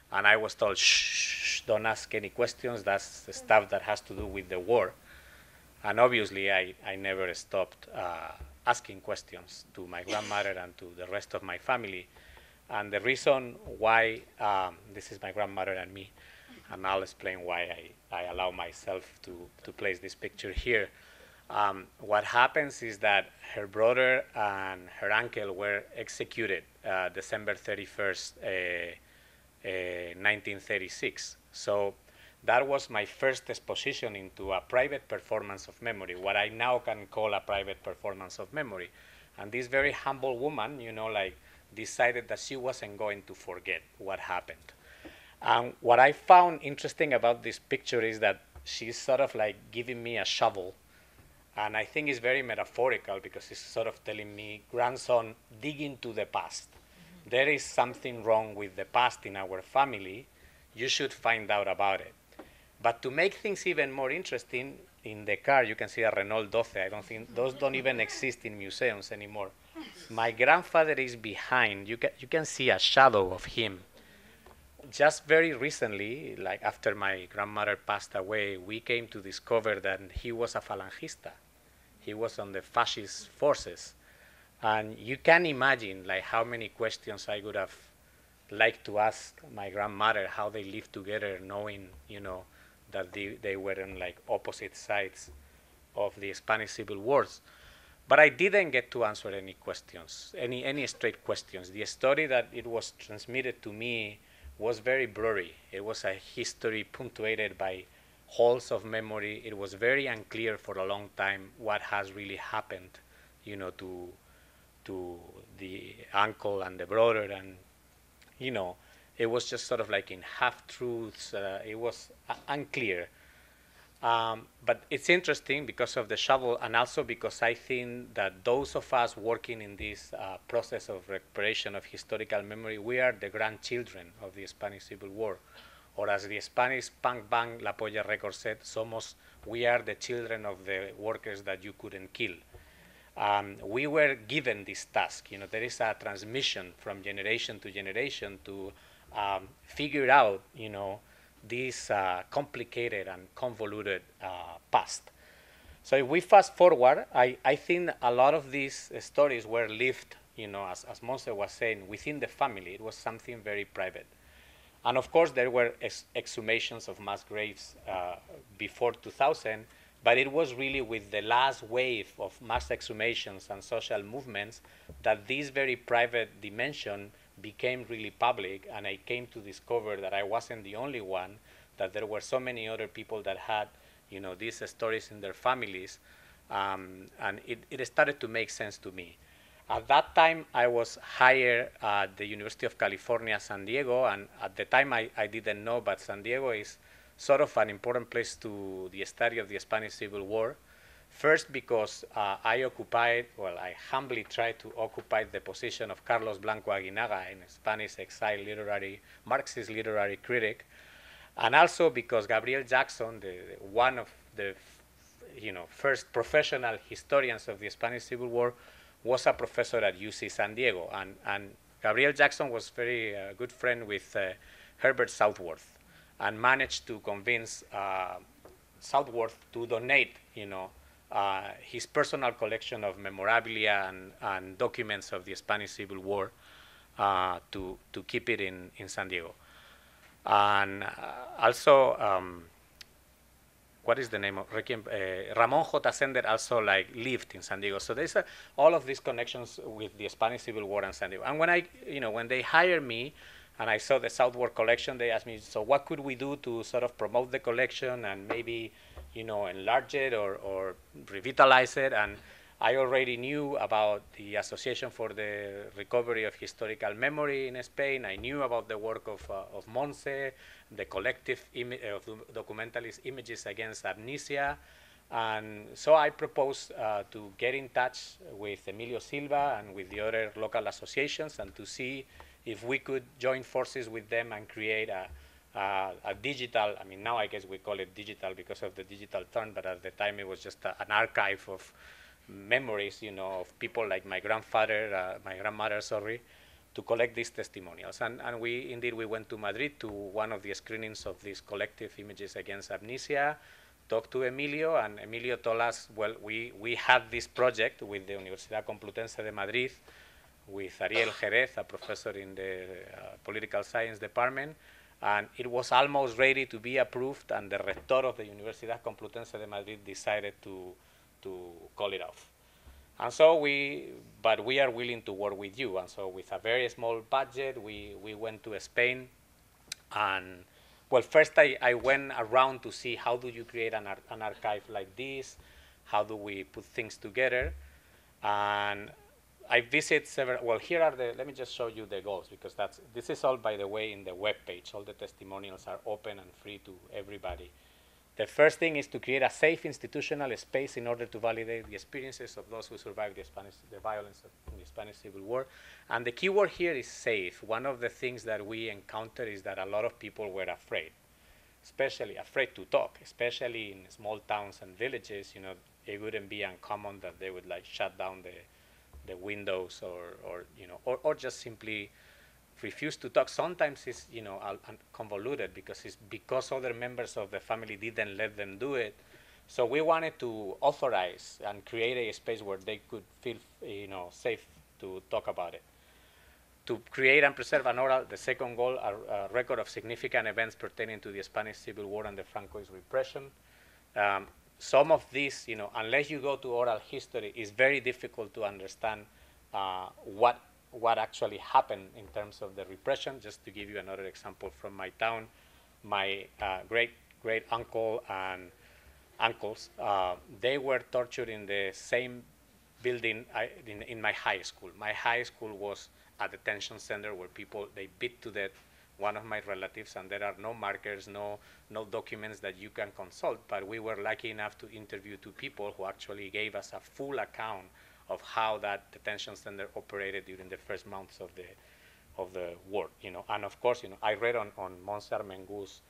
And I was told, shh, shh, don't ask any questions. That's the stuff that has to do with the war. And obviously, I, I never stopped uh, asking questions to my grandmother and to the rest of my family. And the reason why, um, this is my grandmother and me, and I'll explain why I, I allow myself to, to place this picture here. Um, what happens is that her brother and her uncle were executed uh, December thirty-first, uh, Uh, nineteen thirty-six. So that was my first exposition into a private performance of memory, what I now can call a private performance of memory. And this very humble woman, you know, like decided that she wasn't going to forget what happened. And um, what I found interesting about this picture is that she's sort of like giving me a shovel. And I think it's very metaphorical because it's sort of telling me, grandson, dig into the past. There is something wrong with the past in our family. You should find out about it. But to make things even more interesting, in the car you can see a Renault twelve. I don't think those don't even exist in museums anymore. My grandfather is behind. You can, you can see a shadow of him. Just very recently, like after my grandmother passed away, we came to discover that he was a falangista. He was on the fascist forces. And you can imagine like how many questions I would have liked to ask my grandmother, how they lived together, knowing, you know, that they, they were on like opposite sides of the Spanish Civil Wars. But I didn't get to answer any questions, any, any straight questions. The story that it was transmitted to me was very blurry. It was a history punctuated by holes of memory. It was very unclear for a long time what has really happened, you know, to to the uncle and the brother, and, you know, it was just sort of like in half-truths. Uh, it was uh, unclear. Um, but it's interesting because of the shovel, and also because I think that those of us working in this uh, process of recuperation of historical memory, we are the grandchildren of the Spanish Civil War. Or as the Spanish punk band La Polla record said, somos, we are the children of the workers that you couldn't kill. Um, we were given this task. You know, there is a transmission from generation to generation to um, figure out, you know, this uh, complicated and convoluted uh, past. So if we fast forward, I, I think a lot of these uh, stories were lived, you know, as, as Montse was saying, within the family. It was something very private. And of course, there were ex exhumations of mass graves uh, before two thousand. But it was really with the last wave of mass exhumations and social movements that this very private dimension became really public, and I came to discover that I wasn't the only one, that there were so many other people that had, you know, these uh, stories in their families, um, and it, it started to make sense to me. At that time, I was hired at the University of California, San Diego, and at the time I, I didn't know, but San Diego is sort of an important place to the study of the Spanish Civil War. First, because uh, I occupied, well, I humbly tried to occupy the position of Carlos Blanco Aguinaga, in Spanish exile literary, Marxist literary critic, and also because Gabriel Jackson, the, one of the you know, first professional historians of the Spanish Civil War, was a professor at U C San Diego, and, and Gabriel Jackson was very uh, good friend with uh, Herbert Southworth, and managed to convince uh, Southworth to donate, you know, uh, his personal collection of memorabilia and, and documents of the Spanish Civil War uh, to, to keep it in, in San Diego. And uh, also, um, what is the name of Requiem? Uh, Ramon J. Sender also like lived in San Diego. So there's a, all of these connections with the Spanish Civil War and San Diego. And when I, you know, when they hired me, and I saw the Southworth collection, they asked me, so what could we do to sort of promote the collection and maybe, you know, enlarge it or, or revitalize it? And I already knew about the Association for the Recovery of Historical Memory in Spain. I knew about the work of, uh, of Montse, the collective of documentalist Images Against Amnesia. And so I proposed uh, to get in touch with Emilio Silva and with the other local associations and to see if we could join forces with them and create a, a, a digital, I mean, now I guess we call it digital because of the digital turn, but at the time it was just a, an archive of memories, you know, of people like my grandfather, uh, my grandmother, sorry, to collect these testimonials. And, and we, indeed, we went to Madrid to one of the screenings of these collective Images Against Amnesia, talked to Emilio, and Emilio told us, well, we, we had this project with the Universidad Complutense de Madrid, with Ariel Jerez, a professor in the uh, political science department, and it was almost ready to be approved, and the rector of the Universidad Complutense de Madrid decided to to call it off. And so we, but we are willing to work with you. And so with a very small budget, we, we went to Spain. And well, first I, I went around to see how do you create an, ar an archive like this? How do we put things together? And I visit several, well, here are the, let me just show you the goals, because that's, this is all, by the way, in the web page. All the testimonials are open and free to everybody. The first thing is to create a safe institutional space in order to validate the experiences of those who survived the, Spanish, the violence of the Spanish Civil War. And the key word here is safe. One of the things that we encountered is that a lot of people were afraid, especially afraid to talk, especially in small towns and villages. You know, it wouldn't be uncommon that they would like shut down the, the windows or, or, you know, or, or just simply refuse to talk. Sometimes it's, you know, convoluted because it's because other members of the family didn't let them do it. So we wanted to authorize and create a space where they could feel, you know, safe to talk about it. To create and preserve an oral, the second goal, a, a record of significant events pertaining to the Spanish Civil War and the Francoist repression. Um, some of these, you know, unless you go to oral history, it's very difficult to understand uh, what what actually happened in terms of the repression. Just to give you another example from my town, my uh, great great uncle and uncles, uh, they were tortured in the same building I, in, in my high school. My high school was a detention center where people, they beat to death one of my relatives, and there are no markers, no, no documents that you can consult, but we were lucky enough to interview two people who actually gave us a full account of how that detention center operated during the first months of the of the war, you know. And of course, you know, I read on on Montserrat Mengo's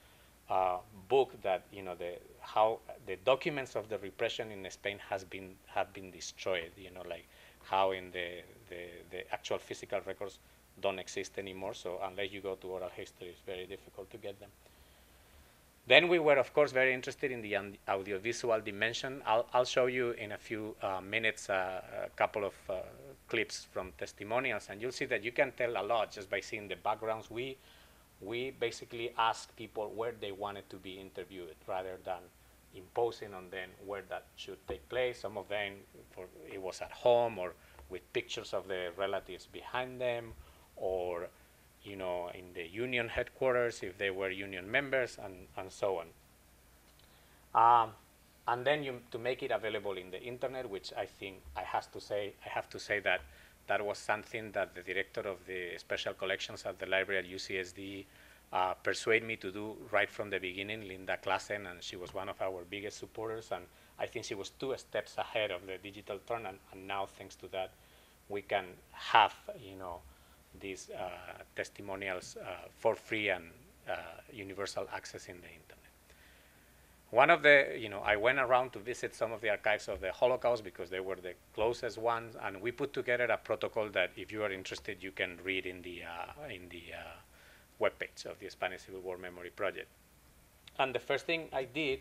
uh, book that, you know, the how the documents of the repression in Spain has been have been destroyed, you know, like how in the the, the actual physical records don't exist anymore. So unless you go to oral history, it's very difficult to get them. Then we were, of course, very interested in the audiovisual dimension. I'll, I'll show you in a few uh, minutes uh, a couple of uh, clips from testimonials, and you'll see that you can tell a lot just by seeing the backgrounds. We, we basically asked people where they wanted to be interviewed rather than imposing on them where that should take place. Some of them, for, it was at home or with pictures of the relatives behind them, or you know, in the union headquarters if they were union members, and, and so on. Um, and then you, to make it available in the internet, which I think I have to say, I have to say that that was something that the director of the special collections at the library at U C S D uh, persuaded me to do right from the beginning, Linda Klassen, and she was one of our biggest supporters, and I think she was two steps ahead of the digital turn, and, and now thanks to that, we can have, you know, these uh, testimonials uh, for free and uh, universal access in the internet. One of the, you know, I went around to visit some of the archives of the Holocaust because they were the closest ones, and we put together a protocol that, if you are interested, you can read in the uh, in the uh, webpage of the Spanish Civil War Memory Project. And the first thing I did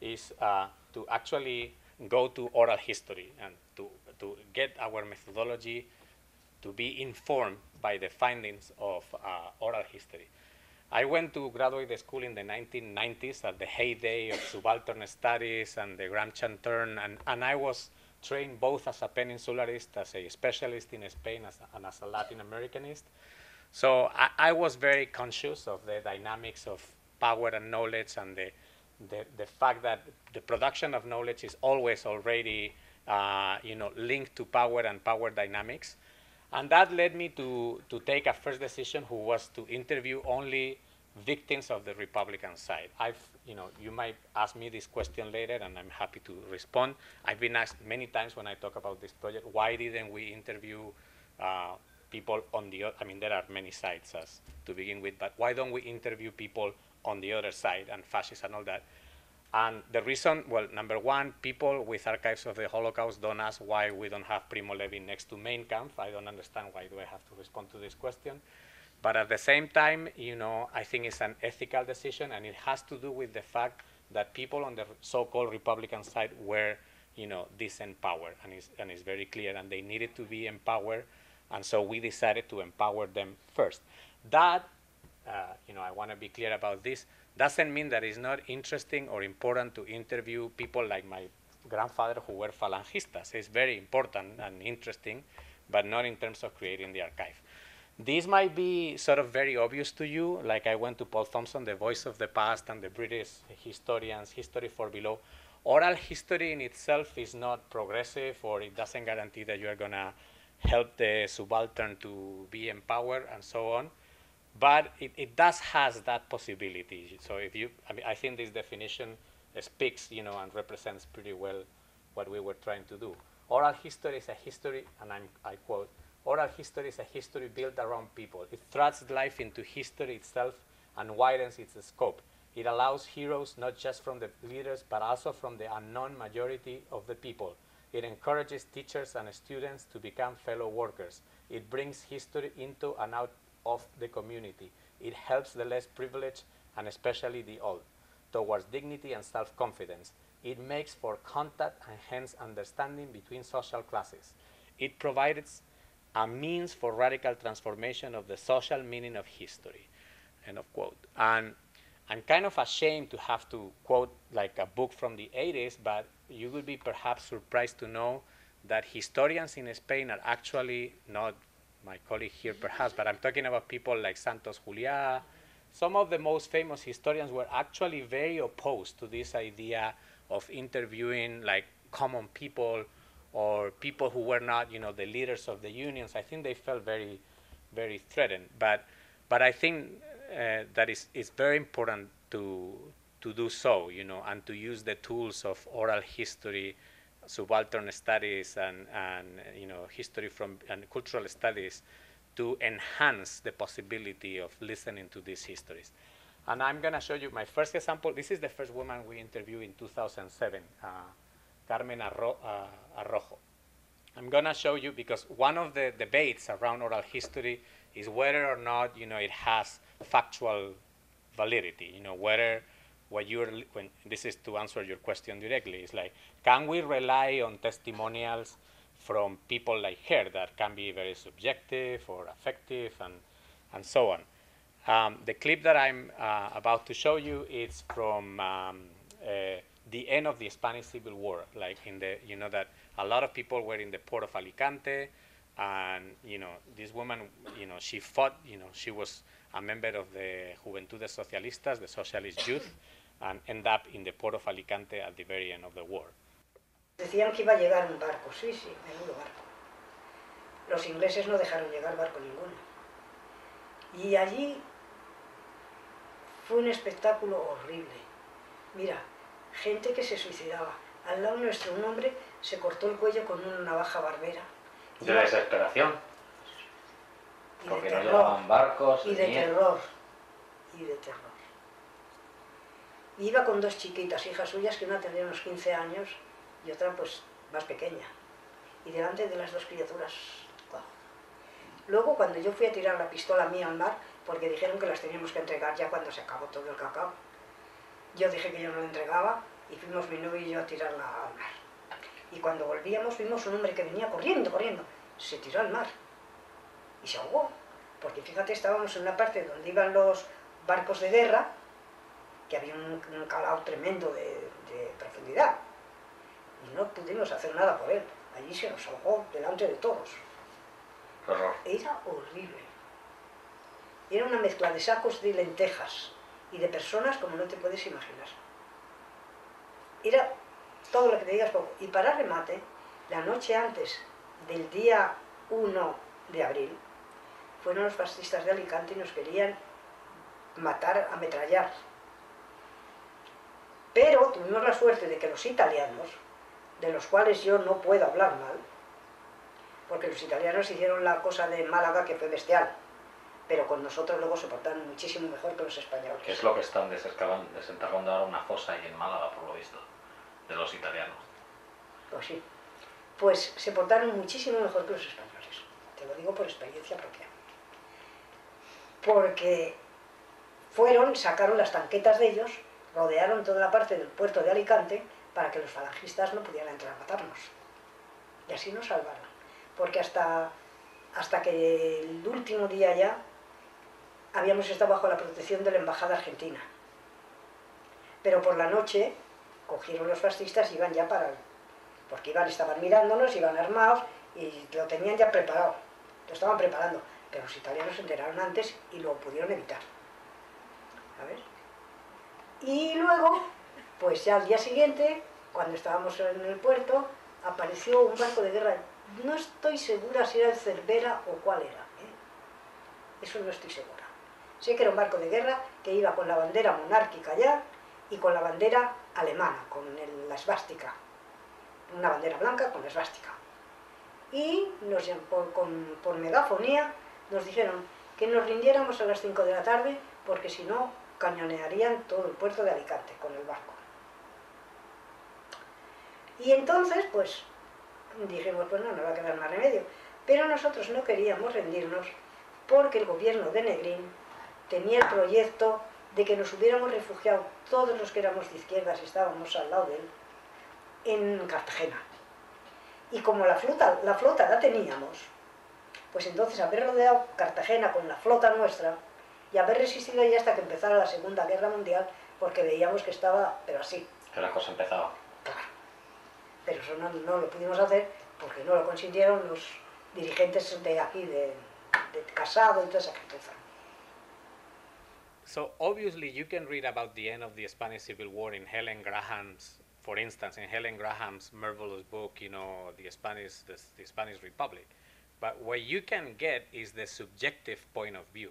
is uh, to actually go to oral history and to to get our methodology to be informed by the findings of uh, oral history. I went to graduate school in the nineteen nineties at the heyday of subaltern studies and the Gramscian turn, and, and I was trained both as a peninsularist, as a specialist in Spain, as a, and as a Latin Americanist. So I, I was very conscious of the dynamics of power and knowledge, and the, the, the fact that the production of knowledge is always already uh, you know, linked to power and power dynamics. And that led me to, to take a first decision, who was to interview only victims of the Republican side. I've, you know, you might ask me this question later, and I'm happy to respond. I've been asked many times when I talk about this project, why didn't we interview uh, people on the other? I mean, there are many sides as to begin with, but why don't we interview people on the other side and fascists and all that? And the reason, well, number one, people with archives of the Holocaust don't ask why we don't have Primo Levi next to Mein Kampf. I don't understand why do I have to respond to this question. But at the same time, you know, I think it's an ethical decision, and it has to do with the fact that people on the so-called Republican side were, you know, disempowered, and it's, and it's very clear, and they needed to be empowered, and so we decided to empower them first. That, uh, you know, I want to be clear about this. Doesn't mean that it's not interesting or important to interview people like my grandfather who were Falangistas. It's very important and interesting, but not in terms of creating the archive. These might be sort of very obvious to you, like I went to Paul Thompson, the voice of the past, and the British historians, History for Below. Oral history in itself is not progressive, or it doesn't guarantee that you are going to help the subaltern to be empowered and so on. But it, it does has that possibility. So if you, I mean, I think this definition uh, speaks, you know, and represents pretty well what we were trying to do. Oral history is a history, and I'm, I quote, "Oral history is a history built around people. It threads life into history itself and widens its scope. It allows heroes not just from the leaders, but also from the unknown majority of the people. It encourages teachers and students to become fellow workers. It brings history into and out of the community. It helps the less privileged, and especially the old, towards dignity and self-confidence. It makes for contact and hence understanding between social classes. It provides a means for radical transformation of the social meaning of history." End of quote. And I'm kind of ashamed to have to quote like a book from the eighties, but you would be perhaps surprised to know that historians in Spain are actually not my colleague here perhaps, but I'm talking about people like Santos Juliá. Some of the most famous historians were actually very opposed to this idea of interviewing like common people or people who were not, you know, the leaders of the unions. I think they felt very, very threatened. But, but I think uh, that it's, it's very important to, to do so, you know, and to use the tools of oral history, subaltern studies, and, and you know, history from and cultural studies to enhance the possibility of listening to these histories. And I'm going to show you my first example. This is the first woman we interviewed in two thousand seven, uh, Carmen Arro uh, Arrojo. I'm going to show you, because one of the debates around oral history is whether or not, you know, it has factual validity, you know, whether what you're, when, this is to answer your question directly, is like, can we rely on testimonials from people like her that can be very subjective or affective and, and so on? Um, the clip that I'm uh, about to show you is from um, uh, the end of the Spanish Civil War. Like in the, you know, that a lot of people were in the port of Alicante. And, you know, this woman, you know, she fought, you know, she was a member of the Juventudes Socialistas, the socialist youth, and ended up in the port of Alicante at the very end of the war. Decían que iba a llegar un barco, sí, sí, menudo barco. Los ingleses no dejaron llegar barco ninguno. Y allí fue un espectáculo horrible. Mira, gente que se suicidaba. Al lado nuestro un hombre se cortó el cuello con una navaja barbera. De la desesperación. Y porque de terror, no llevaban barcos. Y de miedo. terror. Y de terror. Iba con dos chiquitas, hijas suyas, que una tenía unos quince años y otra pues más pequeña. Y delante de las dos criaturas. Wow. Luego cuando yo fui a tirar la pistola mía al mar, porque dijeron que las teníamos que entregar ya cuando se acabó todo el cacao. Yo dije que yo no la entregaba y fuimos mi novio y yo a tirarla al mar. Y cuando volvíamos vimos un hombre que venía corriendo, corriendo, se tiró al mar y se ahogó. Porque fíjate, estábamos en una parte donde iban los barcos de guerra, que había un, un calao tremendo de, de profundidad. Y no pudimos hacer nada por él. Allí se nos ahogó delante de todos. Horror. Era horrible. Era una mezcla de sacos de lentejas y de personas como no te puedes imaginar. Era todo lo que te digas poco. Y para remate, la noche antes del día uno de abril, fueron los fascistas de Alicante y nos querían matar, ametrallar. Pero tuvimos la suerte de que los italianos, de los cuales yo no puedo hablar mal, porque los italianos hicieron la cosa de Málaga que fue bestial, pero con nosotros luego se portaron muchísimo mejor que los españoles. ¿Qué es lo que están desenterrando ahora? Una fosa ahí en Málaga, por lo visto, de los italianos. Pues sí. Pues se portaron muchísimo mejor que los españoles. Te lo digo por experiencia propia. Porque fueron, sacaron las tanquetas de ellos, rodearon toda la parte del puerto de Alicante para que los falangistas no pudieran entrar a matarnos. Y así nos salvaron. Porque hasta, hasta que el último día ya habíamos estado bajo la protección de la embajada argentina. Pero por la noche cogieron los fascistas y iban ya para... Porque iban, estaban mirándonos, iban armados y lo tenían ya preparado. Lo estaban preparando. Pero los italianos se enteraron antes y lo pudieron evitar. A ver. Y luego, pues ya al día siguiente, cuando estábamos en el puerto, apareció un barco de guerra. No estoy segura si era el Cervera o cuál era. ¿eh? Eso no estoy segura. Sé que era un barco de guerra que iba con la bandera monárquica ya y con la bandera alemana, con el, la esvástica. Una bandera blanca con la esvástica. Y nos, por, con, por megafonía nos dijeron que nos rindiéramos a las cinco de la tarde porque si no cañonearían todo el puerto de Alicante con el barco. Y entonces, pues, dijimos, pues no, no va a quedar más remedio. Pero nosotros no queríamos rendirnos porque el gobierno de Negrín tenía el proyecto de que nos hubiéramos refugiado, todos los que éramos de izquierdas estábamos al lado de él, en Cartagena. Y como la flota, la flota la teníamos, pues entonces haber rodeado Cartagena con la flota nuestra y haber resistido ya hasta que empezara la Segunda Guerra Mundial, porque veíamos que estaba, pero así. Que la cosa empezaba. Claro. Pero eso no, no lo pudimos hacer porque no lo consintieron los dirigentes de aquí, de, de Casado y toda esa gente. So obviously you can read about the end of the Spanish Civil War in Helen Graham's, for instance, in Helen Graham's marvelous book, you know, the Spanish, the, the Spanish Republic. But what you can get is the subjective point of view.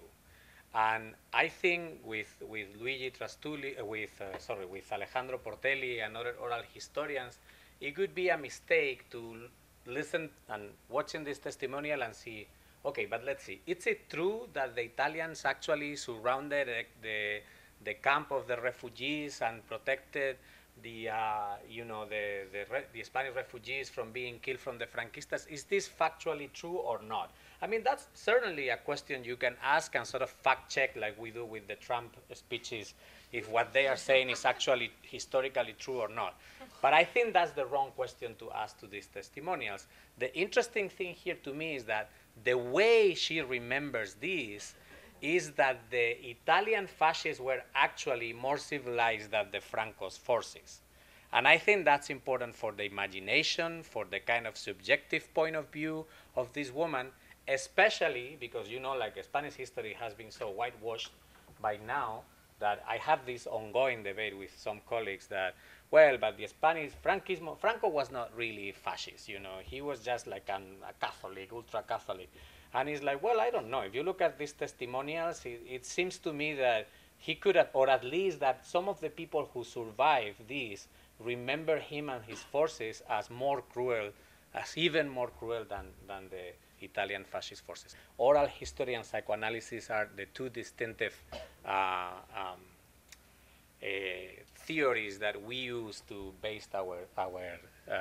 And I think with with Luigi Trastulli, uh, with uh, sorry, with Alejandro Portelli and other oral historians, it could be a mistake to listen and watching this testimonial and see, okay, but let's see, is it true that the Italians actually surrounded uh, the the camp of the refugees and protected the uh, you know the the, re the Spanish refugees from being killed from the Franquistas? Is this factually true or not? I mean, that's certainly a question you can ask and sort of fact check like we do with the Trump speeches, if what they are saying is actually historically true or not. But I think that's the wrong question to ask to these testimonials. The interesting thing here to me is that the way she remembers this is that the Italian fascists were actually more civilized than the Franco's forces. And I think that's important for the imagination, for the kind of subjective point of view of this woman, especially because, you know, like Spanish history has been so whitewashed by now that I have this ongoing debate with some colleagues that, well, but the Spanish Franquismo, Franco was not really fascist, you know, he was just like an, a Catholic, ultra-Catholic. And it's like, well, I don't know. If you look at these testimonials, it, it seems to me that he could have, or at least that some of the people who survived this remember him and his forces as more cruel, as even more cruel than, than the Italian fascist forces. Oral history and psychoanalysis are the two distinctive uh, um, uh, theories that we use to base our, our uh,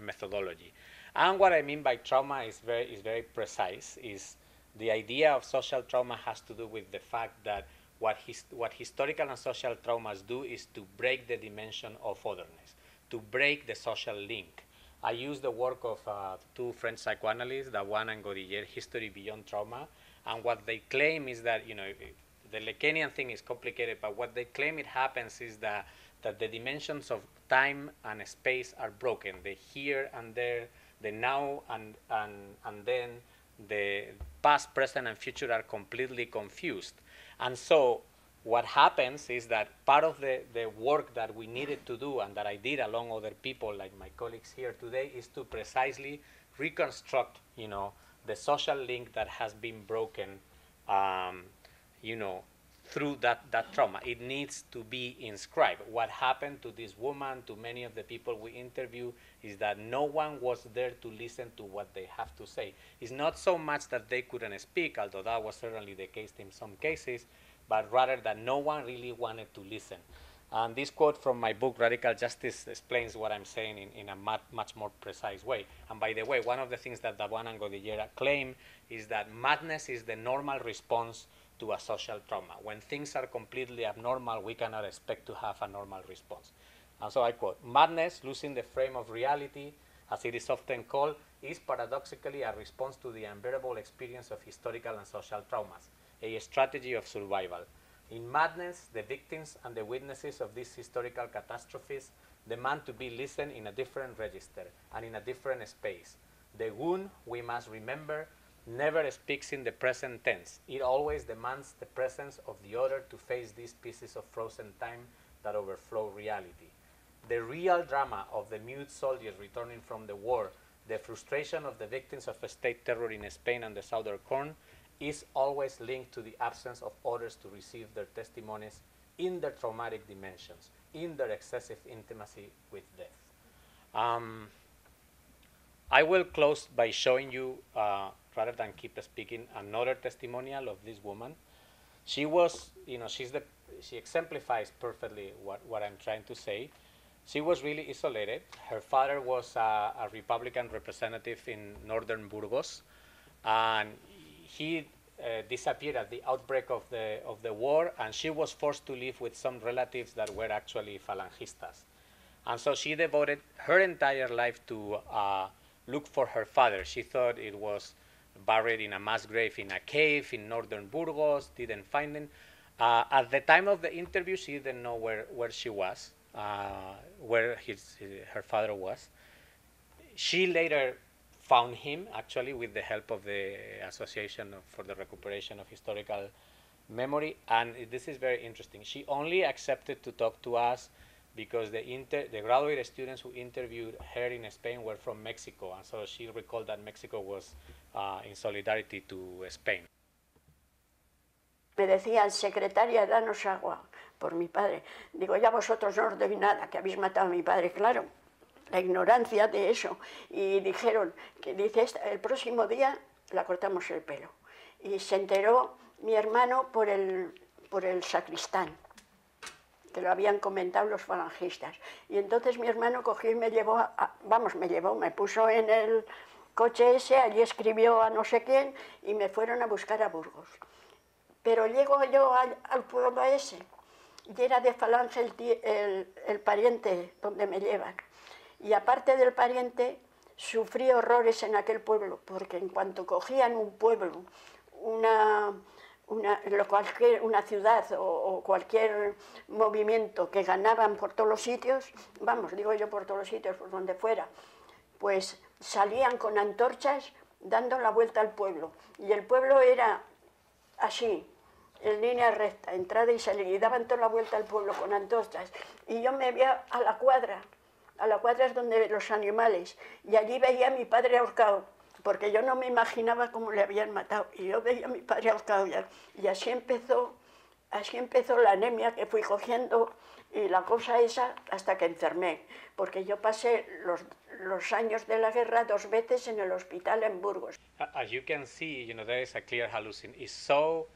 methodology. And what I mean by trauma is very, is very precise, is the idea of social trauma has to do with the fact that what, his, what historical and social traumas do is to break the dimension of otherness, to break the social link. I use the work of uh, two French psychoanalysts, Dawan and Godiller, History Beyond Trauma, and what they claim is that, you know, the Lacanian thing is complicated, but what they claim it happens is that, that the dimensions of time and space are broken, the here and there, the now and, and, and then, the past, present, and future are completely confused. And so what happens is that part of the, the work that we needed to do and that I did along other people like my colleagues here today is to precisely reconstruct, you know, the social link that has been broken, um, you know, through that, that trauma. It needs to be inscribed. What happened to this woman, to many of the people we interview, is that no one was there to listen to what they have to say. It's not so much that they couldn't speak, although that was certainly the case in some cases, but rather that no one really wanted to listen. And this quote from my book, Radical Justice, explains what I'm saying in, in a much, much more precise way. And by the way, one of the things that Dawan and Godillera claim is that madness is the normal response to a social trauma. When things are completely abnormal, we cannot expect to have a normal response. And so I quote, madness, losing the frame of reality, as it is often called, is paradoxically a response to the unbearable experience of historical and social traumas, a strategy of survival. In madness, the victims and the witnesses of these historical catastrophes demand to be listened in a different register and in a different space. The wound, we must remember, never speaks in the present tense. It always demands the presence of the other to face these pieces of frozen time that overflow reality. The real drama of the mute soldiers returning from the war, the frustration of the victims of state terror in Spain and the Southern Corn, is always linked to the absence of others to receive their testimonies in their traumatic dimensions, in their excessive intimacy with death. Um, I will close by showing you, uh, rather than keep speaking, another testimonial of this woman. She was, you know, she's the, she exemplifies perfectly what, what I'm trying to say. She was really isolated. Her father was a, a Republican representative in northern Burgos, and he uh, disappeared at the outbreak of the, of the war, and she was forced to live with some relatives that were actually Falangistas. And so she devoted her entire life to uh, look for her father. She thought it was buried in a mass grave in a cave in northern Burgos, didn't find him. Uh, at the time of the interview, she didn't know where, where she was, uh, where his, his, her father was. She later found him, actually, with the help of the Association for the Recuperation of Historical Memory. And this is very interesting. She only accepted to talk to us because the, inter the graduate students who interviewed her in Spain were from Mexico. And so she recalled that Mexico was uh, in solidarity to Spain. Me decían, secretaria, danos agua por mi padre. Digo, ya vosotros no os doy nada, que habéis matado a mi padre, claro. La ignorancia de eso. Y dijeron, que dice, el próximo día la cortamos el pelo. Y se enteró mi hermano por el, por el sacristán, que lo habían comentado los falangistas. Y entonces mi hermano cogió y me llevó, a, vamos, me llevó, me puso en el coche ese, allí escribió a no sé quién, y me fueron a buscar a Burgos. Pero llego yo al, al pueblo ese, y era de Falange el, el, el pariente donde me llevan. Y aparte del pariente, sufrí horrores en aquel pueblo, porque en cuanto cogían un pueblo, una, una, lo cualquier, una ciudad o, o cualquier movimiento que ganaban por todos los sitios, vamos, digo yo por todos los sitios, por donde fuera, pues salían con antorchas dando la vuelta al pueblo. Y el pueblo era así, en línea recta, entrada y salida, y daban toda la vuelta al pueblo con antorchas. Y yo me veía a la cuadra, a la cuadra es donde los animales, y allí veía a mi padre ahorcado, porque yo no me imaginaba cómo le habían matado, y yo veía a mi padre ahorcado, y así empezó, así empezó la anemia que fui cogiendo, y la cosa esa hasta que enfermé, porque yo pasé los, los años de la guerra dos veces en el hospital en Burgos. As you can see, you know, there is a clear hallucination. So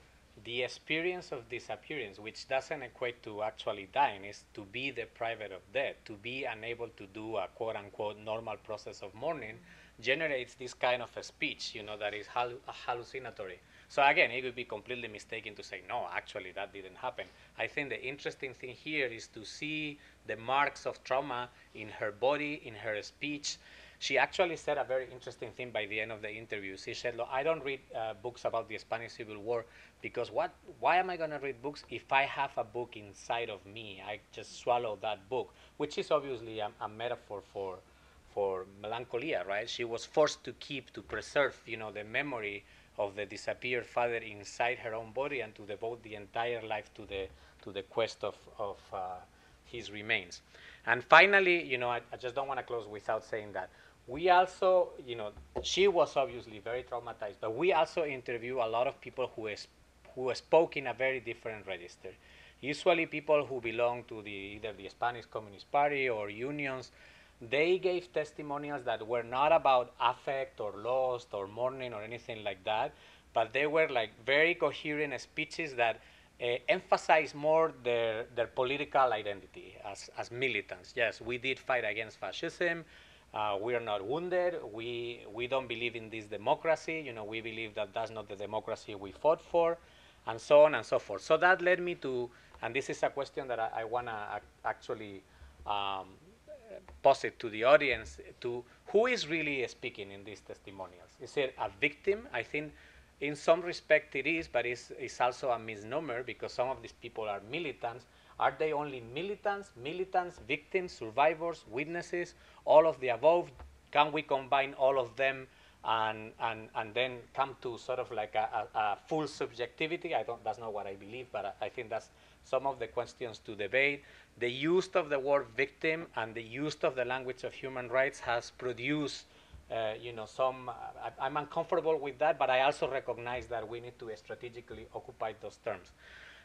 the experience of disappearance, which doesn't equate to actually dying, is to be deprived of death, to be unable to do a quote-unquote normal process of mourning, generates this kind of a speech, you know, that is halluc hallucinatory. So again, it would be completely mistaken to say, no, actually that didn't happen. I think the interesting thing here is to see the marks of trauma in her body, in her speech. She actually said a very interesting thing by the end of the interview. She said, look, I don't read uh, books about the Spanish Civil War because what? Why am I going to read books if I have a book inside of me? I just swallow that book, which is obviously a, a metaphor for, for melancholia, right? She was forced to keep, to preserve, you know, the memory of the disappeared father inside her own body and to devote the entire life to the, to the quest of, of uh, his remains. And finally, you know, I, I just don't want to close without saying that. We also, you know, she was obviously very traumatized, but we also interview a lot of people who, is, who spoke in a very different register. Usually people who belong to the, either the Spanish Communist Party or unions, they gave testimonials that were not about affect or loss or mourning or anything like that, but they were like very coherent speeches that Uh, emphasize more their, their political identity as, as militants. Yes, we did fight against fascism, uh, we are not wounded, we, we don't believe in this democracy, you know, we believe that that's not the democracy we fought for, and so on and so forth. So that led me to, and this is a question that I, I want to actually um, pose it to the audience, to who is really speaking in these testimonials? Is it a victim? I think in some respect it is, but it's, it's also a misnomer because some of these people are militants. Are they only militants, militants, victims, survivors, witnesses, all of the above? Can we combine all of them and, and, and then come to sort of like a, a, a full subjectivity? I don't, that's not what I believe, but I, I think that's some of the questions to debate. The use of the word victim and the use of the language of human rights has produced Uh, you know, some, I, I'm uncomfortable with that, but I also recognize that we need to strategically occupy those terms.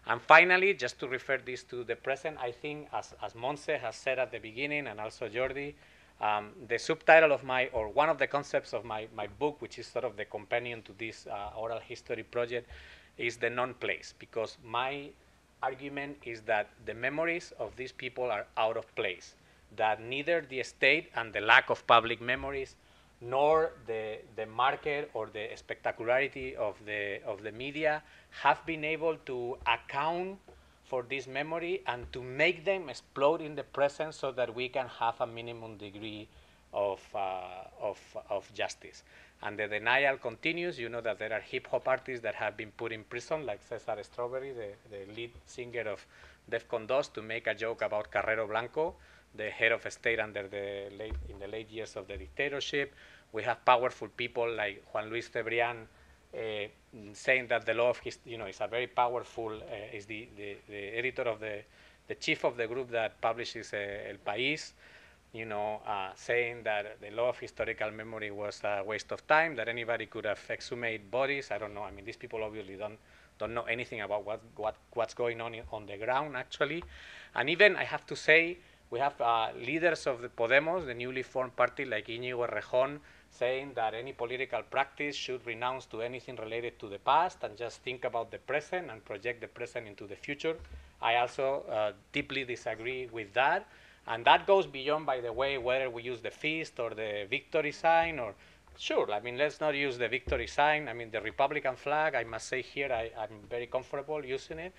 And finally, just to refer this to the present, I think, as, as Montse has said at the beginning, and also Jordi, um, the subtitle of my, or one of the concepts of my, my book, which is sort of the companion to this uh, oral history project, is the non-place, because my argument is that the memories of these people are out of place, that neither the state and the lack of public memories nor the, the market or the spectacularity of the, of the media have been able to account for this memory and to make them explode in the present so that we can have a minimum degree of, uh, of, of justice. And the denial continues. You know that there are hip hop artists that have been put in prison, like Cesar Strawberry, the, the lead singer of Def Con Dos, to make a joke about Carrero Blanco, the head of state under the late, in the late years of the dictatorship. We have powerful people like Juan Luis Cebrián uh, saying that the law of his, you know, is a very powerful, uh, is the, the, the editor of the, the chief of the group that publishes uh, El País, you know, uh, saying that the law of historical memory was a waste of time, that anybody could have exhumated bodies. I don't know, I mean, these people obviously don't don't know anything about what, what, what's going on in, on the ground, actually. And even, I have to say, we have uh, leaders of the Podemos, the newly formed party, like Íñigo Errejón, saying that any political practice should renounce to anything related to the past and just think about the present and project the present into the future. I also uh, deeply disagree with that. And that goes beyond, by the way, whether we use the fist or the victory sign or, sure, I mean, let's not use the victory sign. I mean, the Republican flag, I must say here, I, I'm very comfortable using it.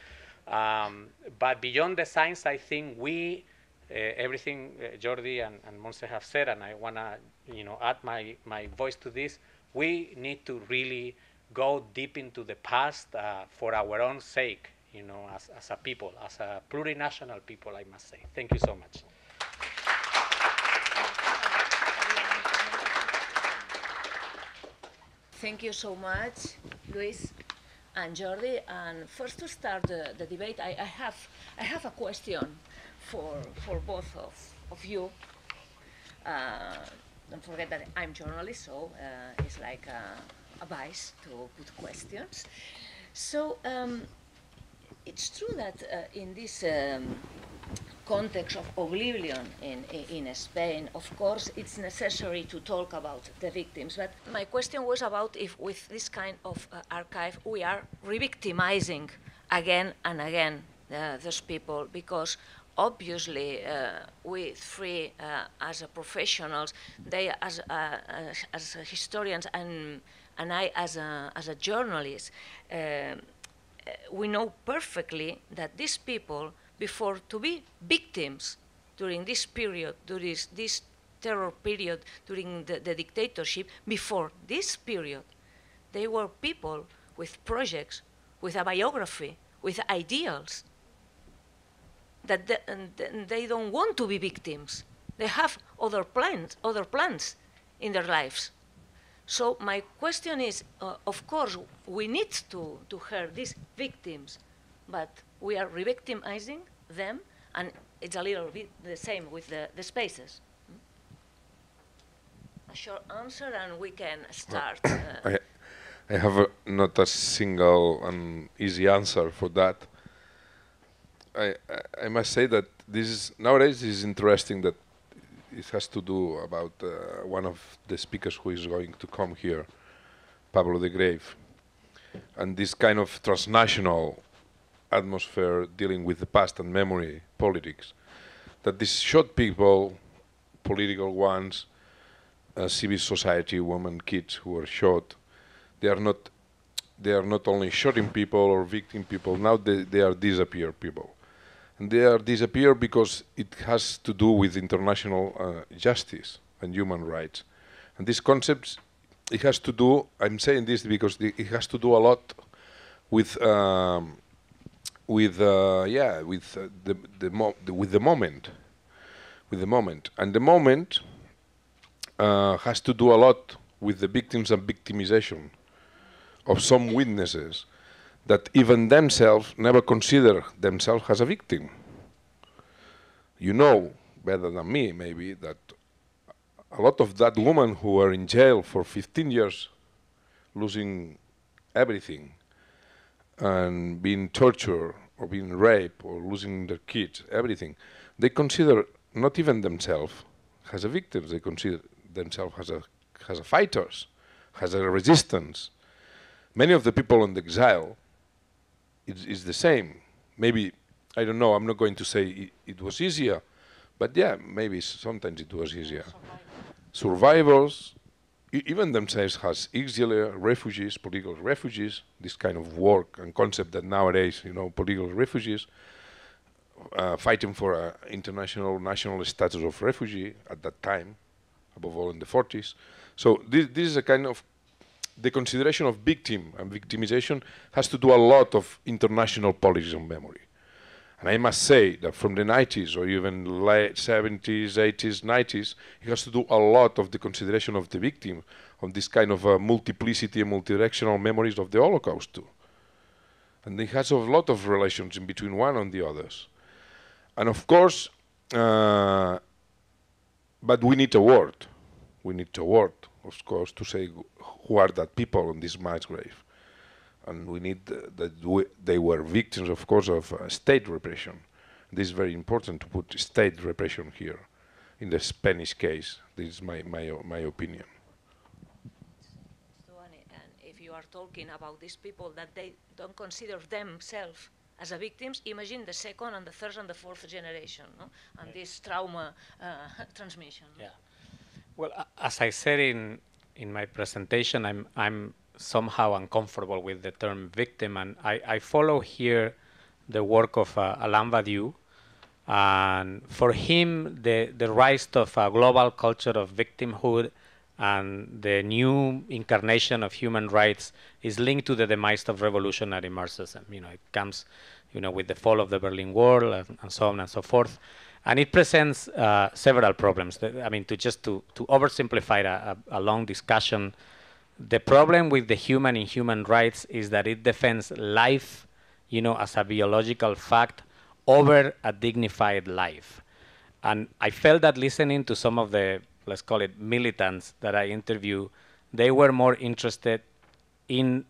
Um, but beyond the signs, I think we, Uh, everything uh, Jordi and, and Montse have said, and I want to, you know, add my, my voice to this, we need to really go deep into the past uh, for our own sake, you know, as, as a people, as a plurinational people, I must say. Thank you so much. Thank you so much, Luis and Jordi. And first to start the, the debate, I, I, have, I have a question for, for both of, of you. Uh, don't forget that I'm journalist, so uh, it's like a, a bias to put questions. So um, it's true that uh, in this um, context of oblivion in, in Spain, of course, it's necessary to talk about the victims. But my question was about if with this kind of uh, archive we are re-victimizing again and again uh, those people, because obviously uh, we three uh, as a professionals, they as, uh, as, as historians and, and I as a, as a journalist, uh, we know perfectly that these people before to be victims during this period, during this, this terror period, during the, the dictatorship, before this period, they were people with projects, with a biography, with ideals, that they, and they don't want to be victims. They have other plans, other plans in their lives. So my question is, uh, of course, we need to, to hear these victims, but we are re-victimizing them, and it's a little bit the same with the, the spaces. A short answer, and we can start. Uh, I, I have a, not a single and easy answer for that. I, I, I must say that this is, nowadays is interesting that it has to do about uh, one of the speakers who is going to come here, Pablo de Greiff, and this kind of transnational atmosphere dealing with the past and memory politics, that these short people, political ones, uh, civil society, women, kids who are shot, they are not they are not only shooting people or victim people. Now they, they are disappear people, and they are disappear because it has to do with international uh, justice and human rights, and these concepts. It has to do. I'm saying this because the, it has to do a lot with. Um, With uh, yeah, with uh, the the, mo the with the moment, with the moment, and the moment uh, has to do a lot with the victims and victimization of some witnesses that even themselves never consider themselves as a victim. You know better than me, maybe, that a lot of that women who were in jail for fifteen years, losing everything, and being tortured or being raped or losing their kids, everything, they consider not even themselves as a victim. They consider themselves as a as a fighters, as a resistance. Many of the people in the exile is, is the same. Maybe, I don't know, I'm not going to say it, it was easier, but yeah, maybe sometimes it was easier. Survivors, even themselves as exiled refugees, political refugees, this kind of work and concept that nowadays, you know, political refugees uh, fighting for an international, national status of refugee at that time, above all in the forties. So this, this is a kind of, the consideration of victim and victimization has to do a lot of international politics and memory. And I must say that from the nineties or even late seventies, eighties, nineties, it has to do a lot of the consideration of the victim, on this kind of uh, multiplicity and multidirectional memories of the Holocaust too. And it has a lot of relations in between one and the others. And of course, uh, but we need a word. We need a word, of course, to say who are that people on this mass grave. And we need uh, that we, they were victims, of course, of uh, state repression. This is very important to put state repression here, in the Spanish case. This is my my my opinion. So, and, and if you are talking about these people that they don't consider themselves as a victims, imagine the second and the third and the fourth generation, no? And yeah. This trauma uh, transmission. Yeah. Well, uh, as I said in in my presentation, I'm I'm. somehow uncomfortable with the term victim, and I, I follow here the work of uh, Alain Badiou, and for him the, the rise of a global culture of victimhood and the new incarnation of human rights is linked to the demise of revolutionary Marxism. You know, it comes, you know, with the fall of the Berlin Wall and, and so on and so forth. And it presents uh, several problems. I mean, to just to, to oversimplify a, a, a long discussion, the problem with the human in human rights is that it defends life, you know, as a biological fact over a dignified life. And I felt that listening to some of the, let's call it, militants that I interview, they were more interested in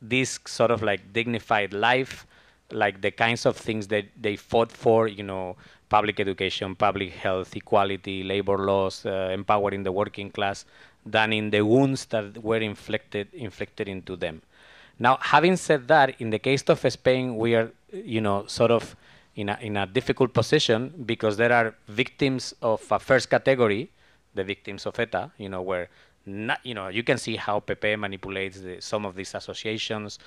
this sort of like dignified life, like the kinds of things that they fought for, you know, public education, public health, equality, labor laws, uh, empowering the working class, than in the wounds that were inflicted, inflicted into them. Now, having said that, in the case of Spain, we are, you know, sort of in a, in a difficult position because there are victims of a first category, the victims of ETA, you know, where, not, you know, you can see how P P manipulates the, some of these associations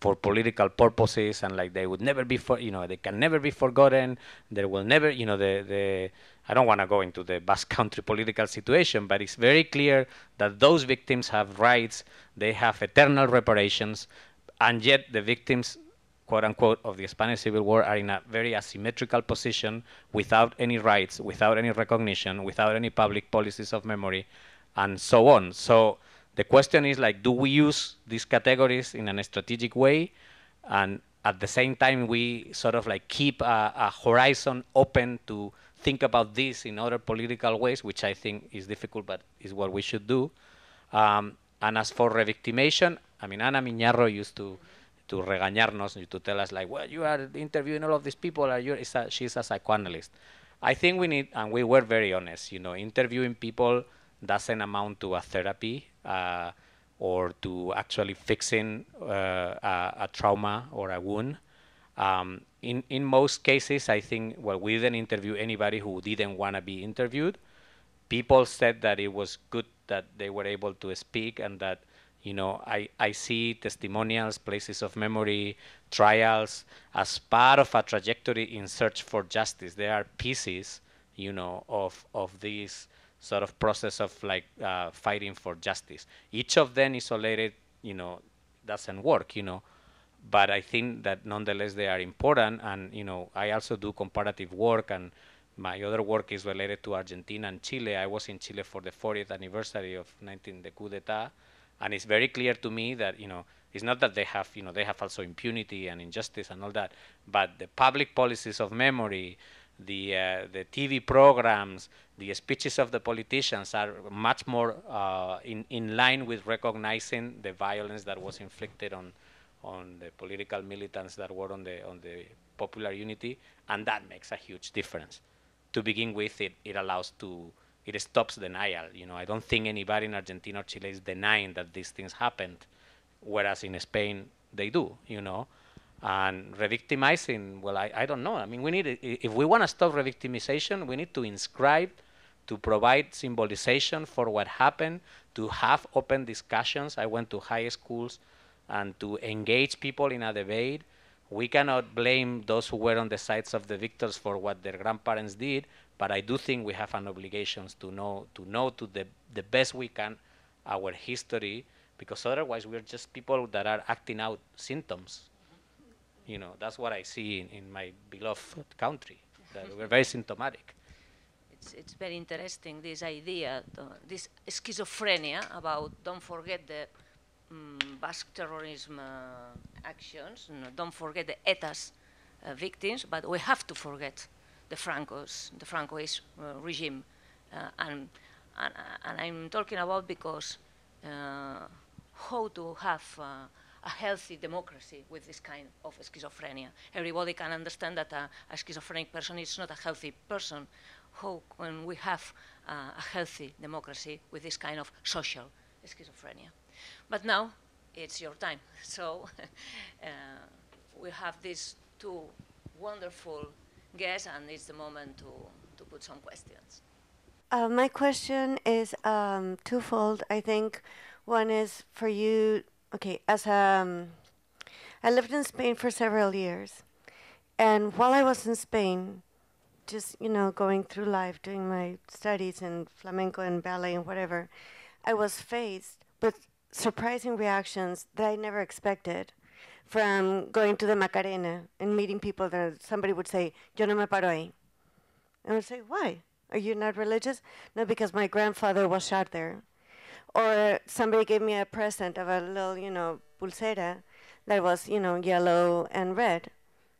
for political purposes, and like they would never be, for, you know, they can never be forgotten. There will never, you know, the, the I don't want to go into the Basque Country political situation, but it's very clear that those victims have rights, they have eternal reparations, and yet the victims, quote unquote, of the Spanish Civil War are in a very asymmetrical position without any rights, without any recognition, without any public policies of memory, and so on. So the question is, like, do we use these categories in a strategic way, and at the same time we sort of like keep a, a horizon open to think about this in other political ways, which I think is difficult, but is what we should do. Um, and as for revictimation, I mean, Ana Miñarro used to to regañarnos, to tell us like, well, you are interviewing all of these people, or you're, it's a, she's a psychoanalyst. I think we need, and we were very honest, you know, interviewing people doesn't amount to a therapy uh, or to actually fixing uh, a, a trauma or a wound. Um, in, in most cases, I think, well, we didn't interview anybody who didn't want to be interviewed. People said that it was good that they were able to speak, and that, you know, I, I see testimonials, places of memory, trials as part of a trajectory in search for justice. There are pieces, you know, of, of these sort of process of like uh, fighting for justice. Each of them isolated, you know, doesn't work, you know, but I think that nonetheless they are important. And, you know, I also do comparative work, and my other work is related to Argentina and Chile. I was in Chile for the fortieth anniversary of nineteen the coup d'etat, and it's very clear to me that, you know, it's not that they have, you know, they have also impunity and injustice and all that, but the public policies of memory, the uh, the T V programs, the speeches of the politicians are much more uh, in in line with recognizing the violence that was inflicted on on the political militants that were on the on the popular unity, and that makes a huge difference. To begin with, it it allows to it stops denial. You know, I don't think anybody in Argentina or Chile is denying that these things happened, whereas in Spain they do. You know. And revictimizing, well, I, I don't know. I mean, we need, if we want to stop revictimization, we need to inscribe, to provide symbolization for what happened, to have open discussions. I went to high schools, and to engage people in a debate. We cannot blame those who were on the sides of the victors for what their grandparents did, but I do think we have an obligation to know, to know to the, the best we can our history, because otherwise we're just people that are acting out symptoms. You know, that's what I see in, in my beloved country, that we're very symptomatic. It's, it's very interesting, this idea, uh, this schizophrenia about don't forget the um, Basque terrorism uh, actions, you know, don't forget the ETA's uh, victims, but we have to forget the Franco's, the Francoist uh, regime. Uh, and, and, and I'm talking about because uh, how to have uh, a healthy democracy with this kind of schizophrenia. Everybody can understand that a, a schizophrenic person is not a healthy person. How can we have uh, a healthy democracy with this kind of social schizophrenia? But now it's your time. So uh, we have these two wonderful guests, and it's the moment to, to put some questions. Uh, my question is um, twofold, I think. One is for you. Okay, as um, I lived in Spain for several years, and while I was in Spain, just, you know, going through life, doing my studies in flamenco and ballet and whatever, I was faced with surprising reactions that I never expected, from going to the Macarena and meeting people that somebody would say, yo no me paro ahí. And I would say, why? Are you not religious? No, because my grandfather was shot there. Or somebody gave me a present of a little, you know, pulsera that was, you know, yellow and red.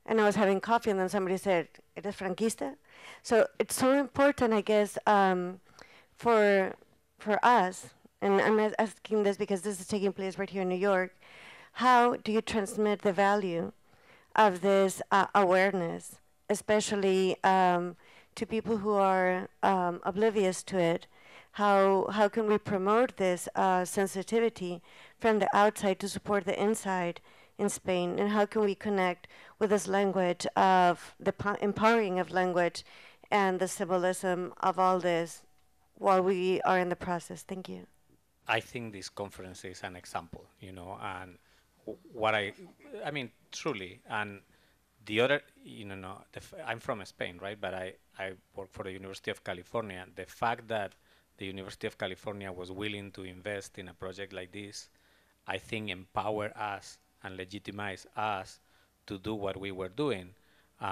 And I was having coffee, and then somebody said, ¿eres franquista? So it's so important, I guess, um, for, for us, and I'm asking this because this is taking place right here in New York, how do you transmit the value of this uh, awareness, especially um, to people who are um, oblivious to it? How, how can we promote this uh, sensitivity from the outside to support the inside in Spain? And how can we connect with this language of the empowering of language and the symbolism of all this while we are in the process? Thank you. I think this conference is an example, you know, and what I, I mean, truly, and the other, you know, no, the f I'm from Spain, right? But I, I work for the University of California. The fact that the University of California was willing to invest in a project like this, I think empower us and legitimize us to do what we were doing. Uh,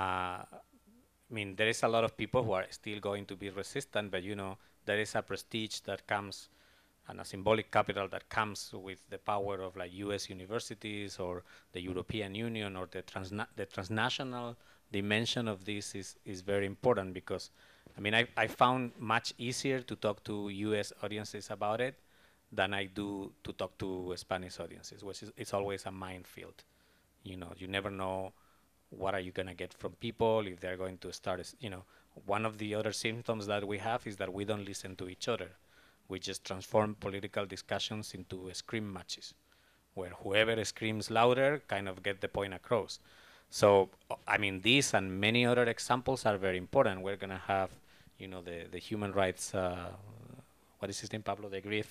I mean, there is a lot of people who are still going to be resistant, but you know, there is a prestige that comes and a symbolic capital that comes with the power of like U S universities or the European Union, or the, transna the transnational dimension of this is, is very important, because I mean, I, I found much easier to talk to U S audiences about it than I do to talk to Spanish audiences, which is it's always a minefield. You know, you never know what are you gonna get from people, if they're going to start, you know. One of the other symptoms that we have is that we don't listen to each other. We just transform political discussions into uh, scream matches, where whoever screams louder kind of get the point across. So, I mean, these and many other examples are very important. We're gonna have, you know, the, the human rights, uh, what is his name, Pablo de Greiff,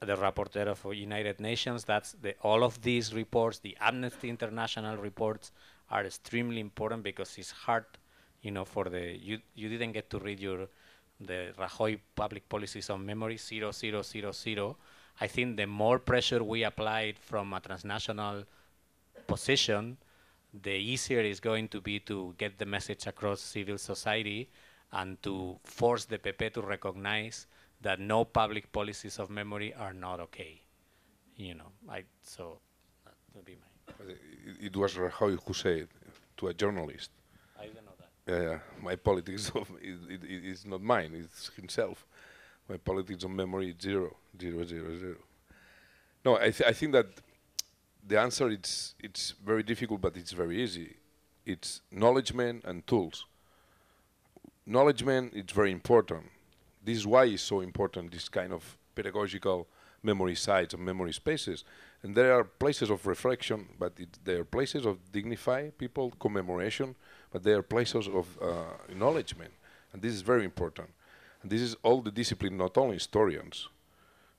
mm, the rapporteur of United Nations. That's the, all of these reports, the Amnesty International reports, are extremely important, because it's hard, you know, for the, you, you didn't get to read your, the Rajoy public policies on memory, zero, zero, zero, zero. I think the more pressure we applied from a transnational position, the easier it's going to be to get the message across civil society and to force the P P to recognize that no public policies of memory are not okay. You know, I, so that would be my. It, it was Rajoy who said to a journalist. I don't know. Yeah, yeah, my politics of it, it, it's not mine, it's himself. My politics of memory is zero, zero, zero, zero. No, I, th I think that the answer it's it's very difficult, but it's very easy. It's knowledgement and tools. Knowledgement is very important. This is why it's so important, this kind of pedagogical memory sites and memory spaces. And there are places of reflection, but it, there are places of dignify people, commemoration, but they are places of uh, acknowledgement, and this is very important. And this is all the discipline, not only historians,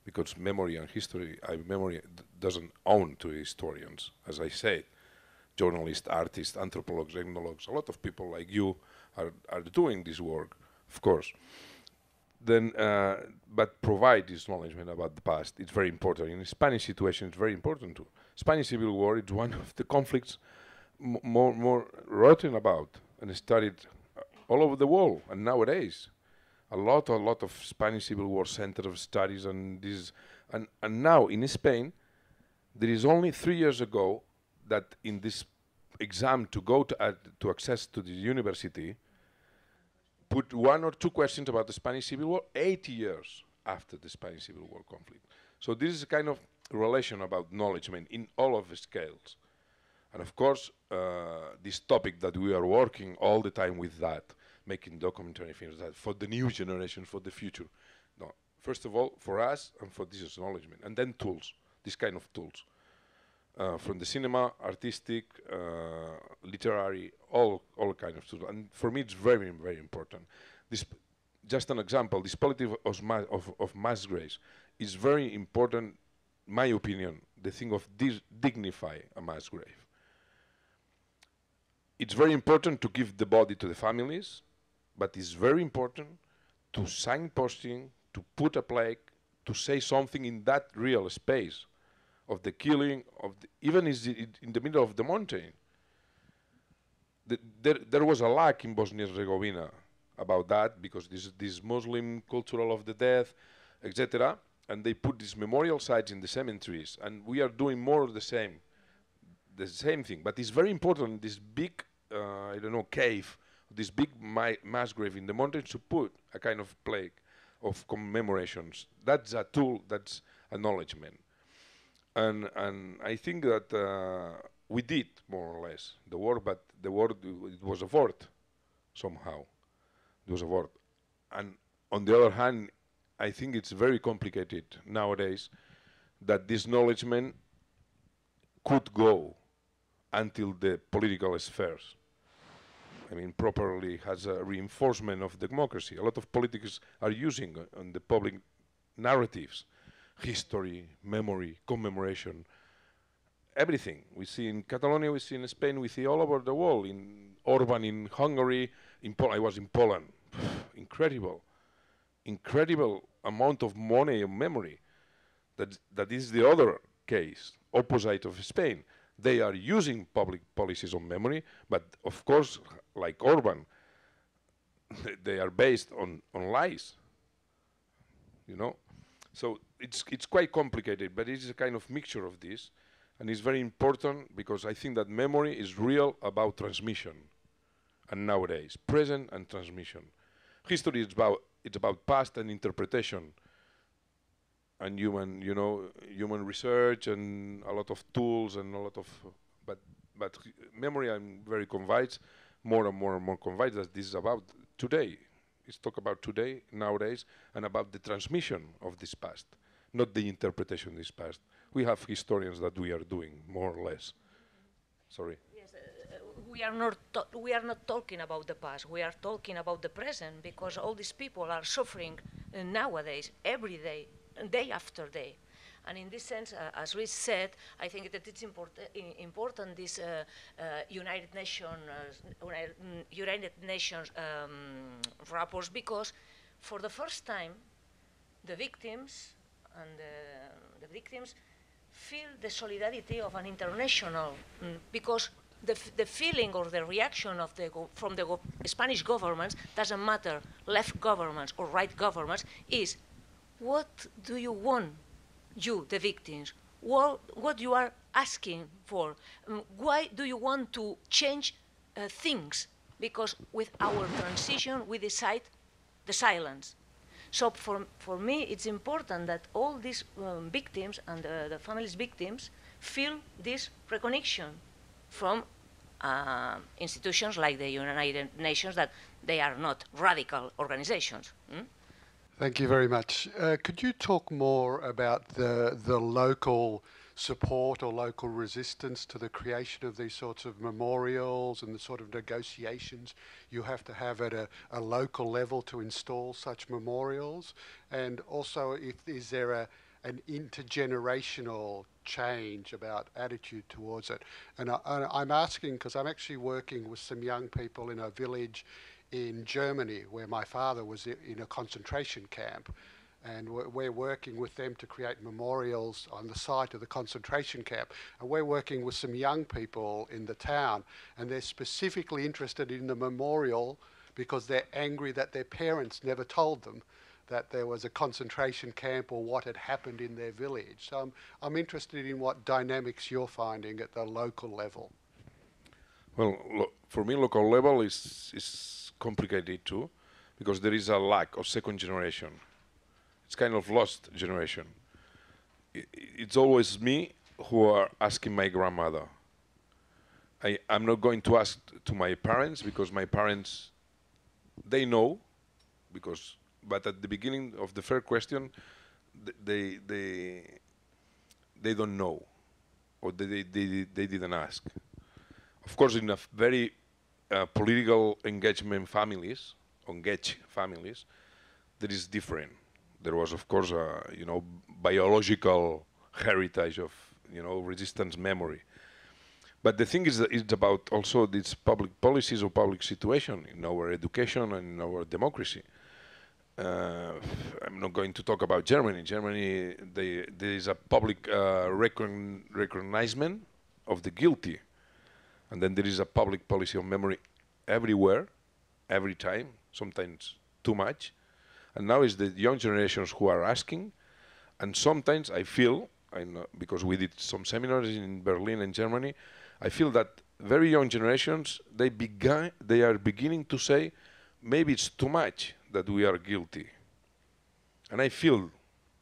because memory and history, I memory d doesn't own to historians, as I said. Journalists, artists, anthropologists, ethnologists, a lot of people like you are, are doing this work, of course. Then, uh, but provide this acknowledgement about the past. It's very important. In the Spanish situation, it's very important too. Spanish Civil War is one of the conflicts M more more written about and studied uh, all over the world, and nowadays a lot a lot of Spanish Civil War center of studies and this, and and now in Spain there is only three years ago that in this exam to go to uh, to access to the university put one or two questions about the Spanish Civil War eighty years after the Spanish Civil War conflict. So this is a kind of relation about acknowledgement in all of the scales. And of course, uh, this topic that we are working all the time with that, making documentary films that for the new generation, for the future. No, first of all, for us and for this acknowledgement, and then tools, this kind of tools, uh, from the cinema, artistic, uh, literary, all all kind of tools. And for me, it's very, very important. This, just an example, this politics of, of, of mass graves is very important, my opinion, the thing of dis dignify a mass grave. It's very important to give the body to the families, but it's very important to signposting, to put a plaque, to say something in that real space of the killing, of the, even is it in the middle of the mountain. The, there, there was a lack in Bosnia and Herzegovina about that, because this, this Muslim cultural of the death, et cetera, and they put these memorial sites in the cemeteries, and we are doing more of the same, the same thing. But it's very important, this big, uh, I don't know, cave, this big mi mass grave in the mountains to put a kind of plaque of commemorations. That's a tool, that's acknowledgement. And, and I think that uh, we did, more or less, the war, but the war, it was a fort, somehow. It was a war. And on the other hand, I think it's very complicated nowadays that this acknowledgement could go until the political spheres. I mean, properly has a reinforcement of democracy. A lot of politics are using uh, on the public narratives, history, memory, commemoration, everything. We see in Catalonia, we see in Spain, we see all over the world, in Orban, in Hungary, in Pol I was in Poland. Incredible, incredible amount of money and memory. That, that is the other case, opposite of Spain. They are using public policies on memory, but of course, like Orban, th they are based on, on lies, you know? So it's, it's quite complicated, but it's a kind of mixture of this, and it's very important because I think that memory is real about transmission, and nowadays, present and transmission. History is about, it's about past and interpretation, and human, you know, human research and a lot of tools and a lot of, uh, but but memory, I'm very convinced, more and more and more convinced that this is about today. It's talk about today, nowadays, and about the transmission of this past, not the interpretation of this past. We have historians that we are doing, more or less. Sorry. Yes, uh, we are not we are not talking about the past. We are talking about the present, because all these people are suffering uh, nowadays, every day, day after day. And in this sense, uh, as Luis said, I think that it's important, important this uh, uh, United Nations, uh, United Nations um, rapport, because for the first time, the victims and the, the victims feel the solidarity of an international, mm, because the, f the feeling or the reaction of the go from the go Spanish governments, doesn't matter, left governments or right governments, is what do you want, you, the victims? What, what you are asking for? Um, why do you want to change uh, things? Because with our transition, we decide the silence. So for, for me, it's important that all these um, victims and uh, the families' victims feel this recognition from uh, institutions like the United Nations, that they are not radical organizations. Hmm? Thank you very much. Uh, could you talk more about the, the local support or local resistance to the creation of these sorts of memorials and the sort of negotiations you have to have at a, a local level to install such memorials? And also, if is there a, an intergenerational change about attitude towards it? And I, I, I'm asking because I'm actually working with some young people in a village in Germany, where my father was I in a concentration camp, and we're, we're working with them to create memorials on the site of the concentration camp. And we're working with some young people in the town, and they're specifically interested in the memorial because they're angry that their parents never told them that there was a concentration camp or what had happened in their village. So I'm, I'm interested in what dynamics you're finding at the local level. Well, lo for me, local level is, is complicated too, because there is a lack of second generation. It's kind of lost generation. I, it's always me who are asking my grandmother. I, I'm not going to ask to my parents, because my parents, they know, because, but at the beginning of the first question, th they, they, they don't know, or they, they, they didn't ask. Of course, in a very Uh, political engagement families, engaged families, that is different. There was, of course, uh, you know, biological heritage of, you know, resistance memory. But the thing is that it's about also these public policies or public situation in our education and in our democracy. Uh, I'm not going to talk about Germany. Germany, they, there is a public uh, recon recognition of the guilty. And then there is a public policy of memory everywhere, every time, sometimes too much. And now it's the young generations who are asking. And sometimes I feel, I know, because we did some seminars in Berlin and Germany, I feel that very young generations, they, began, they are beginning to say, maybe it's too much that we are guilty. And I feel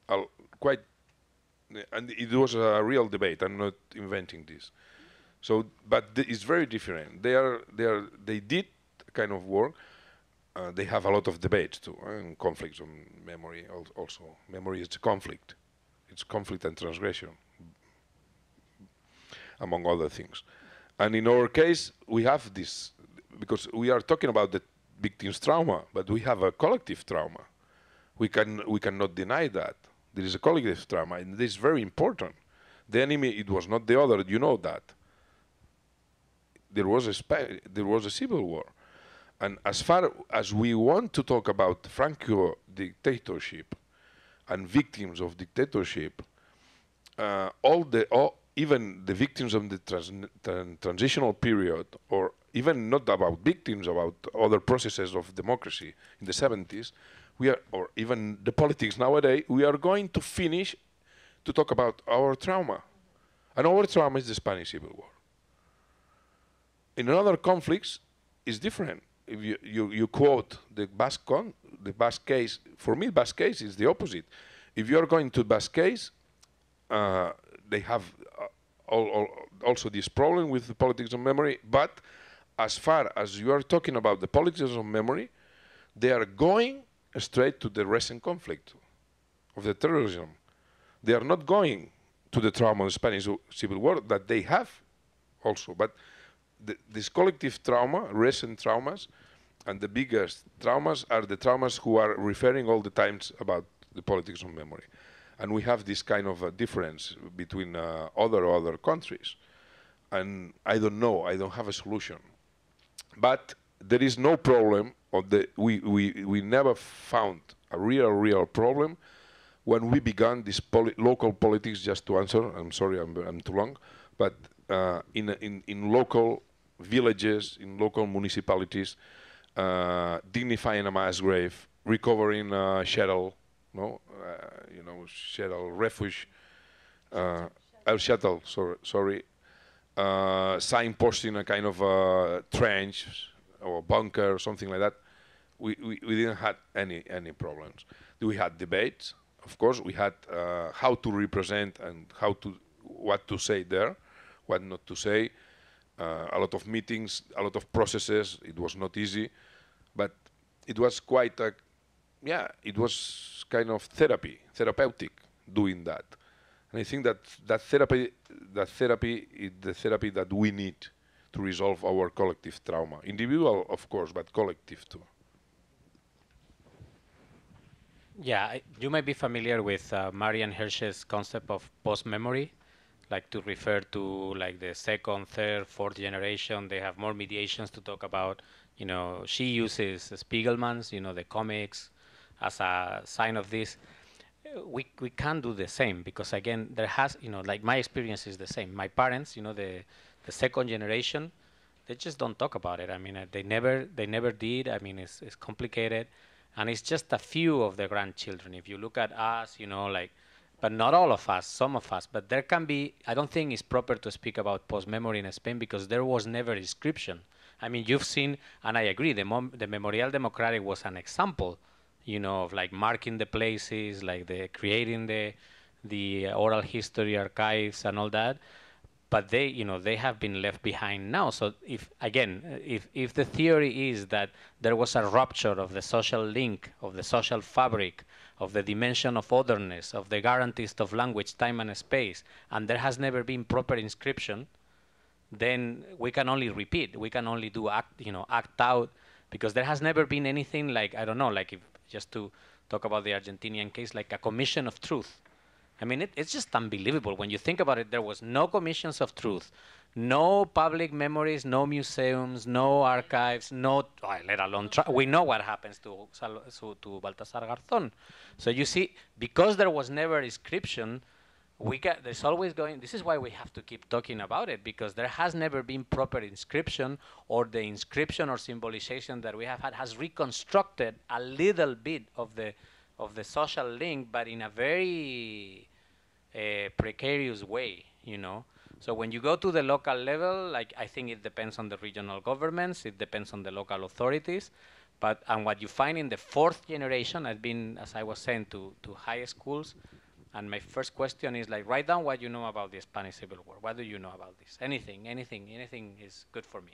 I'll quite, and it was a real debate, I'm not inventing this. So, but it's very different. They are, they are, they did kind of work. Uh, they have a lot of debates too, uh, and conflicts on memory al also. Memory is a conflict. It's conflict and transgression, among other things. And in our case, we have this, because we are talking about the victim's trauma, but we have a collective trauma. We can we cannot deny that. There is a collective trauma, and this is very important. The enemy, it was not the other, you know that. There was a spa there was a civil war. And as far as we want to talk about Franco dictatorship and victims of dictatorship, uh, all the all, even the victims of the trans tran transitional period, or even not about victims, about other processes of democracy in the seventies, we are, or even the politics nowadays, we are going to finish to talk about our trauma. And our trauma is the Spanish Civil War. In other conflicts, it's different. If you, you, you quote the Basque, con the Basque case, for me, Basque case is the opposite. If you're going to Basque case, uh, they have uh, all, all also this problem with the politics of memory, but as far as you are talking about the politics of memory, they are going straight to the recent conflict of the terrorism. They are not going to the trauma of the Spanish Civil War that they have also, but the, this collective trauma, recent traumas, and the biggest traumas are the traumas who are referring all the times about the politics of memory. And we have this kind of a difference between uh, other other countries. And I don't know, I don't have a solution. But there is no problem, or the, we, we, we never found a real, real problem when we began this poli local politics, just to answer, I'm sorry, I'm, I'm too long, but uh, in, in, in local villages, in local municipalities, uh, dignifying a mass grave, recovering uh, Cheryl, no? Uh, you know, Cheryl refuge, uh, El Chatel, sorry, sorry. Uh, signposting a kind of uh, trench or bunker or something like that, we, we, we didn't have any, any problems. We had debates, of course, we had uh, how to represent and how to, what to say there, what not to say, uh, a lot of meetings, a lot of processes, it was not easy, but it was quite a, yeah, it was kind of therapy, therapeutic doing that. And I think that that therapy, that therapy is the therapy that we need to resolve our collective trauma. Individual, of course, but collective too. Yeah, I, you might be familiar with uh, Marian Hirsch's concept of post-memory, like to refer to like the second, third, fourth generation. They have more mediations to talk about. You know, she uses Spiegelman's, you know, the comics, as a sign of this. We, we can do the same, because again, there has, you know, like my experience is the same. My parents, you know, the, the second generation, they just don't talk about it. I mean, uh, they never they never did. I mean, it's, it's complicated. And it's just a few of the grandchildren. If you look at us, you know, like, but not all of us, some of us. But there can be, I don't think it's proper to speak about post-memory in Spain, because there was never a description. I mean, you've seen, and I agree, the, mom, the Memorial Democratic was an example, you know, of like marking the places, like the creating the the oral history archives and all that, but they, you know, they have been left behind now. So if again, if if the theory is that there was a rupture of the social link, of the social fabric, of the dimension of otherness, of the guarantees of language, time, and space, and there has never been proper inscription, then we can only repeat. We can only do act, you know, act out, because there has never been anything like, I don't know, like if. Just to talk about the Argentinian case, like a commission of truth. I mean, it, it's just unbelievable. When you think about it, there was no commissions of truth, No public memories, no museums, no archives, no, let alone, we know what happens to, to Baltasar Garzón. So you see, because there was never inscription, we get, there's always going, this is why we have to keep talking about it, because there has never been proper inscription, or the inscription or symbolization that we have had has reconstructed a little bit of the, of the social link, but in a very uh, precarious way, you know. So when you go to the local level, like I think it depends on the regional governments, it depends on the local authorities, but and what you find in the fourth generation, I've been, as I was saying, to, to high schools, and my first question is like, write down what you know about the Spanish Civil War. What do you know about this? Anything, anything, anything is good for me.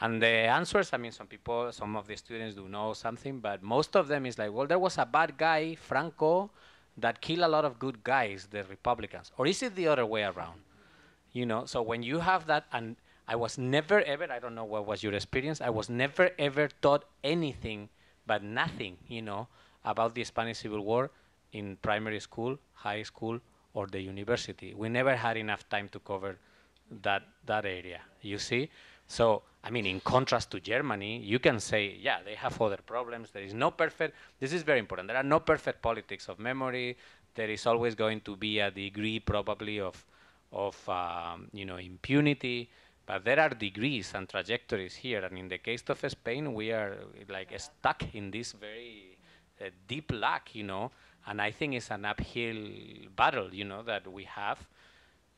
And the answers, I mean, some people, some of the students do know something, but most of them is like, well, there was a bad guy, Franco, that killed a lot of good guys, the Republicans. Or is it the other way around? You know, so when you have that, and I was never ever, I don't know what was your experience, I was never ever taught anything but nothing, you know, about the Spanish Civil War in primary school, high school, or the university. We never had enough time to cover that, that area, you see? So, I mean, in contrast to Germany, you can say, yeah, they have other problems, there is no perfect, this is very important, there are no perfect politics of memory, there is always going to be a degree probably of of um, you know, impunity, but there are degrees and trajectories here, and in the case of Spain, we are like yeah. stuck in this very uh, deep lack, you know, and I think it's an uphill battle, you know, that we have,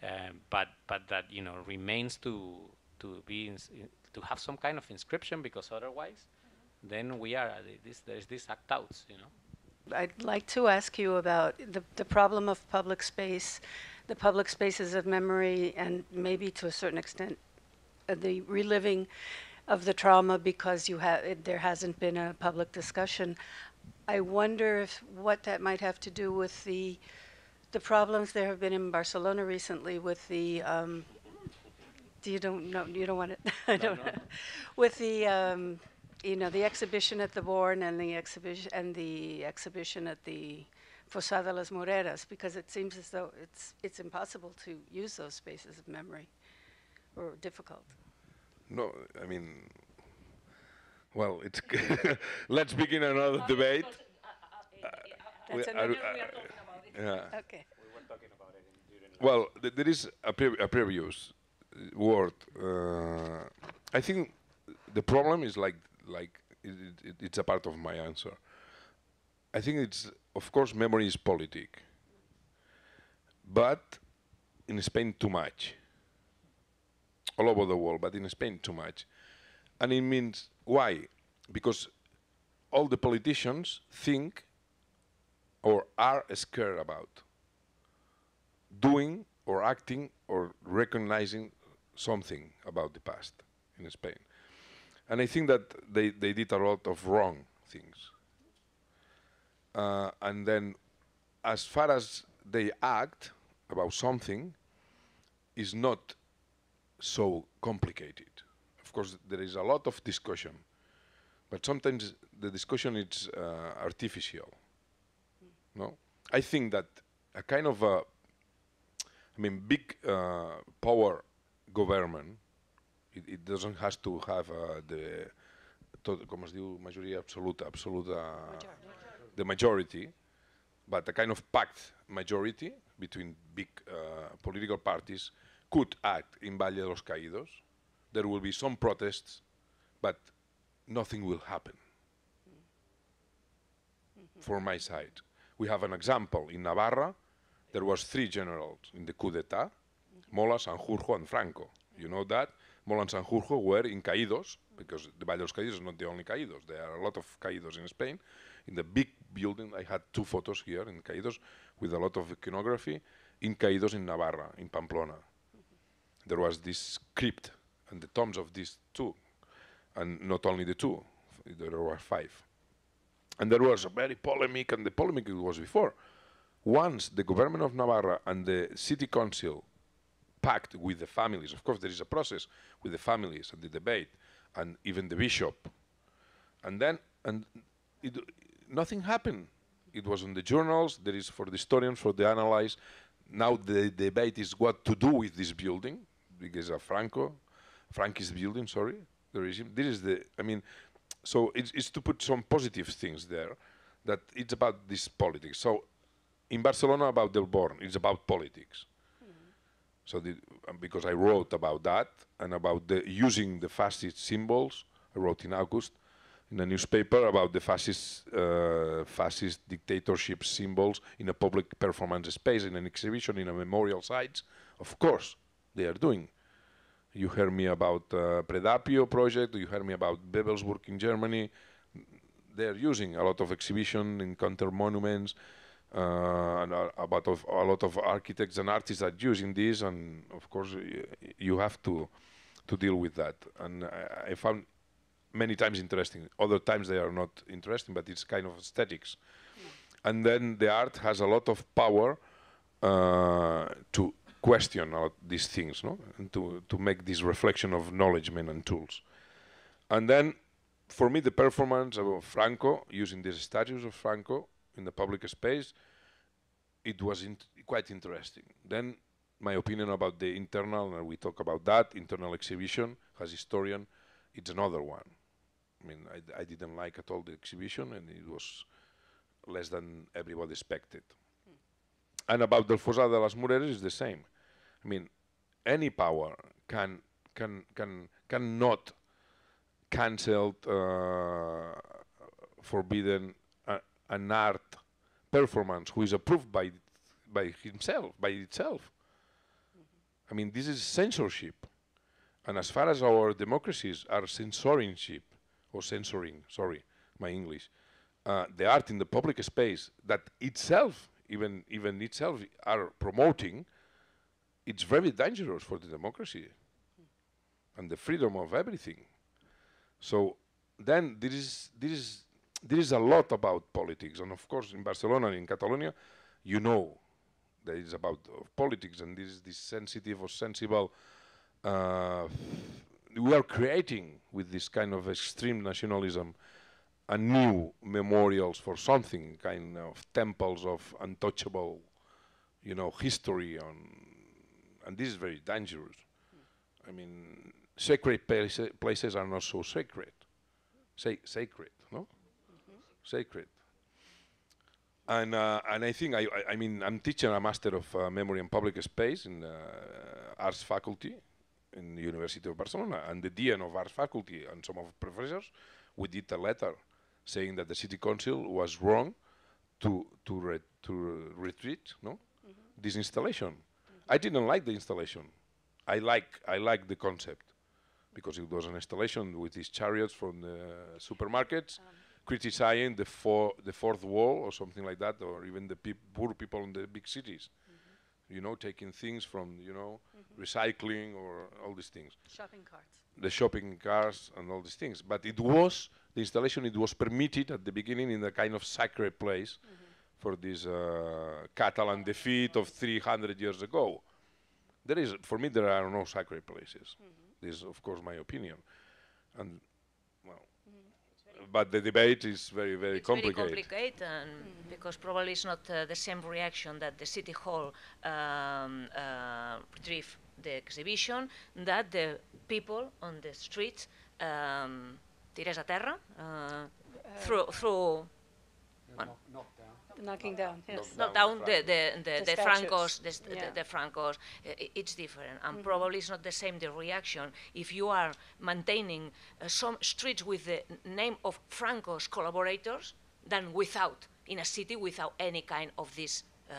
uh, but but that, you know, remains to to be ins to have some kind of inscription, because otherwise, mm-hmm. then we are this there's these act outs, you know. I'd like to ask you about the, the problem of public space, the public spaces of memory, and maybe to a certain extent uh, the reliving of the trauma because you ha it, there hasn't been a public discussion. I wonder if what that might have to do with the, the problems there have been in Barcelona recently with the, um, you don't know, you don't want it, I don't no, no. know, with the, um, you know, the exhibition at the Born and the exhibition and the exhibition at the Fossá de las Moreras, because it seems as though it's it's impossible to use those spaces of memory, or difficult. No, I mean, well, it's let's begin another debate. That's another we are talking about it. Yeah. Okay. We were talking about it during. Well, th there is a, pre a previous word. Uh, I think the problem is like. Like it, it, it's a part of my answer. I think it's, of course, memory is politic, but in Spain too much. All over the world, but in Spain too much, and it means why? Because all the politicians think or are scared about doing or acting or recognizing something about the past in Spain. And I think that they, they did a lot of wrong things. Uh, and then as far as they act about something is not so complicated. Of course, there is a lot of discussion, but sometimes the discussion is uh, artificial. Mm. No, I think that a kind of, a, I mean, big uh, power government, it doesn't have to have uh, the, tot, com es diu, majoria absoluta, absoluta, majority. The majority, but a kind of pact majority between big uh, political parties could act in Valle de los Caídos. There will be some protests, but nothing will happen. Mm-hmm. For my side. We have an example in Navarra. There was three generals in the coup d'etat, mm-hmm. Mola, Sanjurjo, and Franco. You know that? Mola and Sanjurjo were in Caídos, because the Valle de los Caídos is not the only Caídos. There are a lot of Caídos in Spain. In the big building, I had two photos here in Caídos with a lot of iconography. In Caídos in Navarra, in Pamplona. There was this crypt and the tombs of these two. And not only the two, there were five. And there was a very polemic, and the polemic it was before. Once the government of Navarra and the city council pact with the families. Of course, there is a process with the families and the debate, and even the bishop. And then, and it, nothing happened. It was in the journals. There is for the historians, for the analysts. Now the debate is what to do with this building. because of Franco, Franco's building, sorry, the regime. This is the, I mean, so it's, it's to put some positive things there, that it's about this politics. So in Barcelona, about Del Born, it's about politics. Mm-hmm. So the, um, because I wrote about that and about the using the fascist symbols, I wrote in August in a newspaper about the fascist, uh, fascist dictatorship symbols in a public performance space, in an exhibition, in a memorial site. Of course, they are doing. You heard me about uh, Predapio project, you heard me about Bebelsburg in Germany. They are using a lot of exhibition in counter monuments, uh, and uh, about of a lot of architects and artists are using this, and of course y you have to, to deal with that. And I, I found many times interesting, other times they are not interesting, but it's kind of aesthetics. Mm. And then the art has a lot of power uh, to question all these things, no? And to, to make this reflection of knowledge and tools. And then, for me, the performance of Franco, using the statues of Franco in the public space, it was int quite interesting. Then, my opinion about the internal, and we talk about that, internal exhibition, as historian, it's another one. I mean, I, I didn't like at all the exhibition, and it was less than everybody expected. Mm. And about Del Fossar de les Moreres, it's the same. I mean, any power can can can cannot cancelled, uh, forbidden uh, an art performance who is approved by by himself, by itself. Mm-hmm. I mean, this is censorship. And as far as our democracies are censorship, or censoring, sorry, my English, uh, the art in the public space that itself, even, even itself, are promoting, it's very dangerous for the democracy mm. and the freedom of everything. So then there is, there, is, there is a lot about politics. And of course, in Barcelona and in Catalonia, you know that it's about uh, politics, and this is this sensitive or sensible. Uh, we are creating, with this kind of extreme nationalism, a new memorials for something, kind of temples of untouchable, you know, history. On, and this is very dangerous. Mm. I mean, sacred place, places are not so sacred. Sa sacred, no? Mm-hmm. Sacred. And uh, and I think I, I I mean I'm teaching a master of uh, memory and public space in uh, arts faculty in the University of Barcelona, and the dean of arts faculty and some of the professors, we did a letter saying that the city council was wrong to to re to retreat, no, mm-hmm. this installation. Mm-hmm. I didn't like the installation. I like I like the concept. Because it was an installation with these chariots from the supermarkets, um. criticizing the, for, the fourth wall or something like that, or even the peop poor people in the big cities, mm-hmm. you know, taking things from, you know, mm-hmm. recycling or all these things. Shopping carts. The shopping carts and all these things. But it was, the installation, it was permitted at the beginning in a kind of sacred place mm-hmm. for this uh, Catalan defeat of three hundred years ago. There is, for me, there are no sacred places. Mm-hmm. This is, of course, my opinion, and well, mm. but the debate is very, very it's complicated. Very complicated, and mm-hmm. because probably it's not uh, the same reaction that the city hall um, uh, retrieved the exhibition that the people on the streets um, tires a terra uh, uh, through through. Knock, knock down. Knocking down, yes. Knock down, down the, the, the, the, the Francos, the, yeah. the, the Francos. Uh, it's different, and mm-hmm. probably it's not the same, the reaction. If you are maintaining uh, some streets with the name of Franco's collaborators, than without, in a city without any kind of these uh,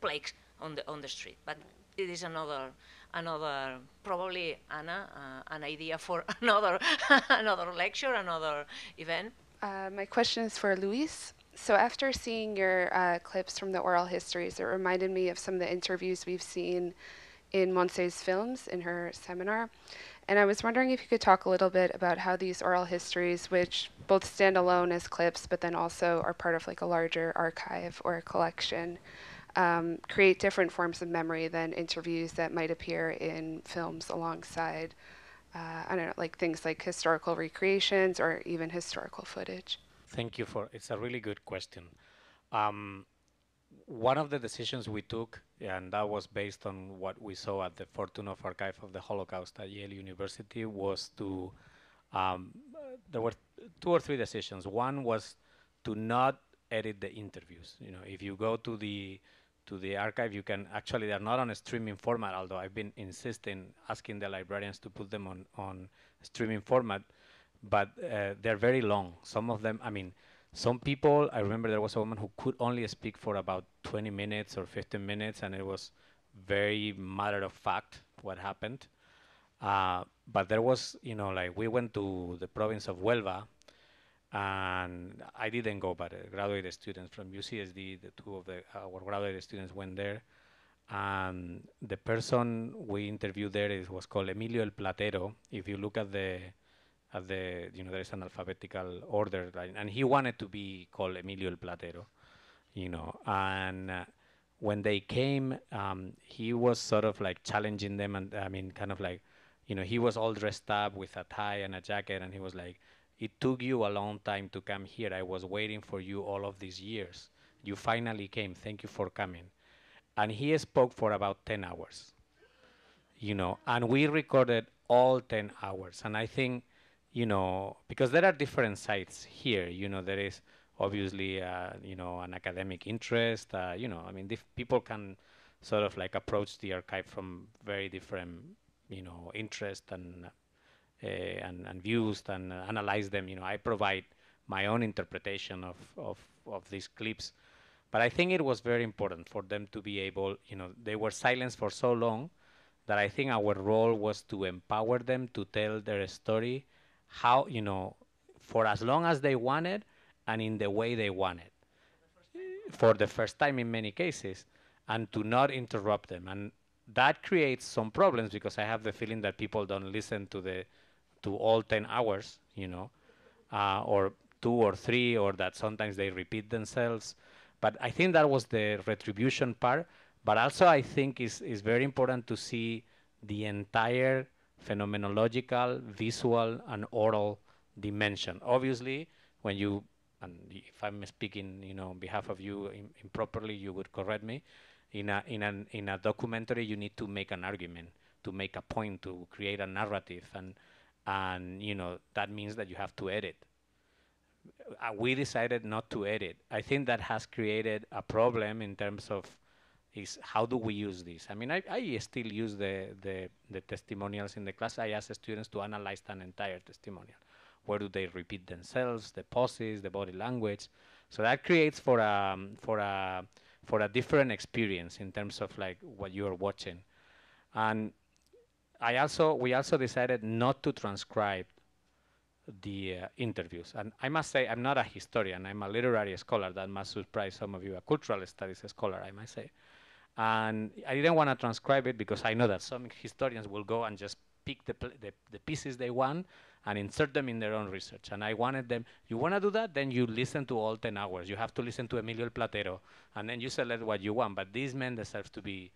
plaques on the, on the street. But mm-hmm. it is another, another probably, Anna, uh, an idea for another, another lecture, another event. Uh, my question is for Luis. So after seeing your uh, clips from the oral histories, it reminded me of some of the interviews we've seen in Montse's films, in her seminar. And I was wondering if you could talk a little bit about how these oral histories, which both stand alone as clips, but then also are part of like a larger archive or a collection, um, create different forms of memory than interviews that might appear in films alongside, uh, I don't know, like things like historical recreations or even historical footage. Thank you for, it's a really good question. Um, one of the decisions we took and that was based on what we saw at the Fortunoff Archive of the Holocaust at Yale University, was to, um, there were two or three decisions. One was to not edit the interviews. You know, if you go to the to the archive, you can actually, they're not on a streaming format, although I've been insisting, asking the librarians to put them on, on streaming format, but uh, they're very long. Some of them, I mean, some people, I remember there was a woman who could only speak for about twenty minutes or fifteen minutes, and it was very matter of fact what happened. Uh, but there was, you know, like we went to the province of Huelva, and I didn't go, but uh, graduate students from U C S D, the two of the, uh, our graduate students went there. And the person we interviewed there is, was called Emilio El Platero. If you look at the, at the, you know, there's an alphabetical order, right? And he wanted to be called Emilio El Platero, you know. And uh, when they came, um, he was sort of like challenging them, and I mean, kind of like, you know, he was all dressed up with a tie and a jacket, and he was like, "It took you a long time to come here. I was waiting for you all of these years. You finally came. Thank you for coming." And he spoke for about ten hours, you know, and we recorded all ten hours. And I think, you know, because there are different sites here, you know, there is obviously, uh, you know, an academic interest, uh, you know, I mean, people can sort of like approach the archive from very different, you know, interest and And, and views and uh, analyze them. You know, I provide my own interpretation of, of, of these clips, but I think it was very important for them to be able, you know, they were silenced for so long that I think our role was to empower them to tell their story, how, you know, for as long as they wanted and in the way they wanted, for the first time in many cases, and to not interrupt them. And that creates some problems, because I have the feeling that people don't listen to the to all ten hours, you know, uh, or two or three, or that sometimes they repeat themselves. But I think that was the retribution part. But also I think is is very important to see the entire phenomenological, visual, and oral dimension. Obviously, when you, and if I'm speaking, you know, on behalf of you im- improperly, you would correct me. In a, in, an, in a documentary, you need to make an argument, to make a point, to create a narrative, and and you know, that means that you have to edit. Uh, we decided not to edit. I think that has created a problem in terms of is how do we use this? I mean, I, I still use the, the, the testimonials in the class. I ask the students to analyze an entire testimonial. Where do they repeat themselves, the poses, the body language? So that creates for a, um, for a, for a different experience in terms of like what you are watching. And I also, we also decided not to transcribe the uh, interviews. And I must say, I'm not a historian, I'm a literary scholar. That must surprise some of you, a cultural studies scholar, I must say. And I didn't want to transcribe it because I know that some historians will go and just pick the, pl the, the pieces they want and insert them in their own research. And I wanted them, you want to do that? Then you listen to all ten hours. You have to listen to Emilio El Platero, and then you select what you want. But these men deserve to be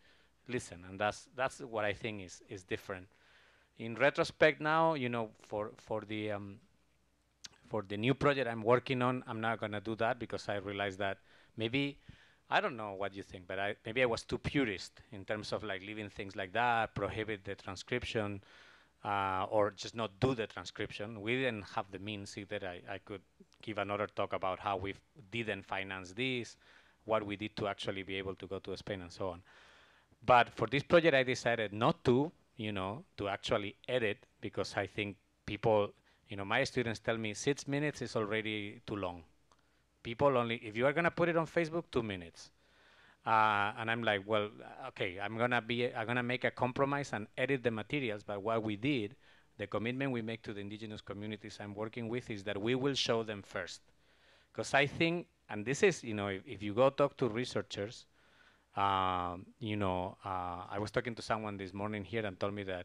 listened, and that's that's what I think is is different. In retrospect now, you know, for for the um, for the new project I'm working on, I'm not gonna do that because I realized that maybe, I don't know what you think, but I, maybe I was too purist in terms of like leaving things like that, prohibit the transcription. Uh, or just not do the transcription. We didn't have the means either. I, I could give another talk about how we didn't finance this, what we did to actually be able to go to Spain and so on. But for this project, I decided not to, you know, to actually edit, because I think people, you know, my students tell me six minutes is already too long. People only, if you are gonna put it on Facebook, two minutes. Uh, and I'm like, well, okay, I'm gonna be, I'm gonna make a compromise and edit the materials. But what we did, the commitment we make to the indigenous communities I'm working with is that we will show them first, because I think, and this is, you know, if, if you go talk to researchers, um, you know, uh, I was talking to someone this morning here and told me that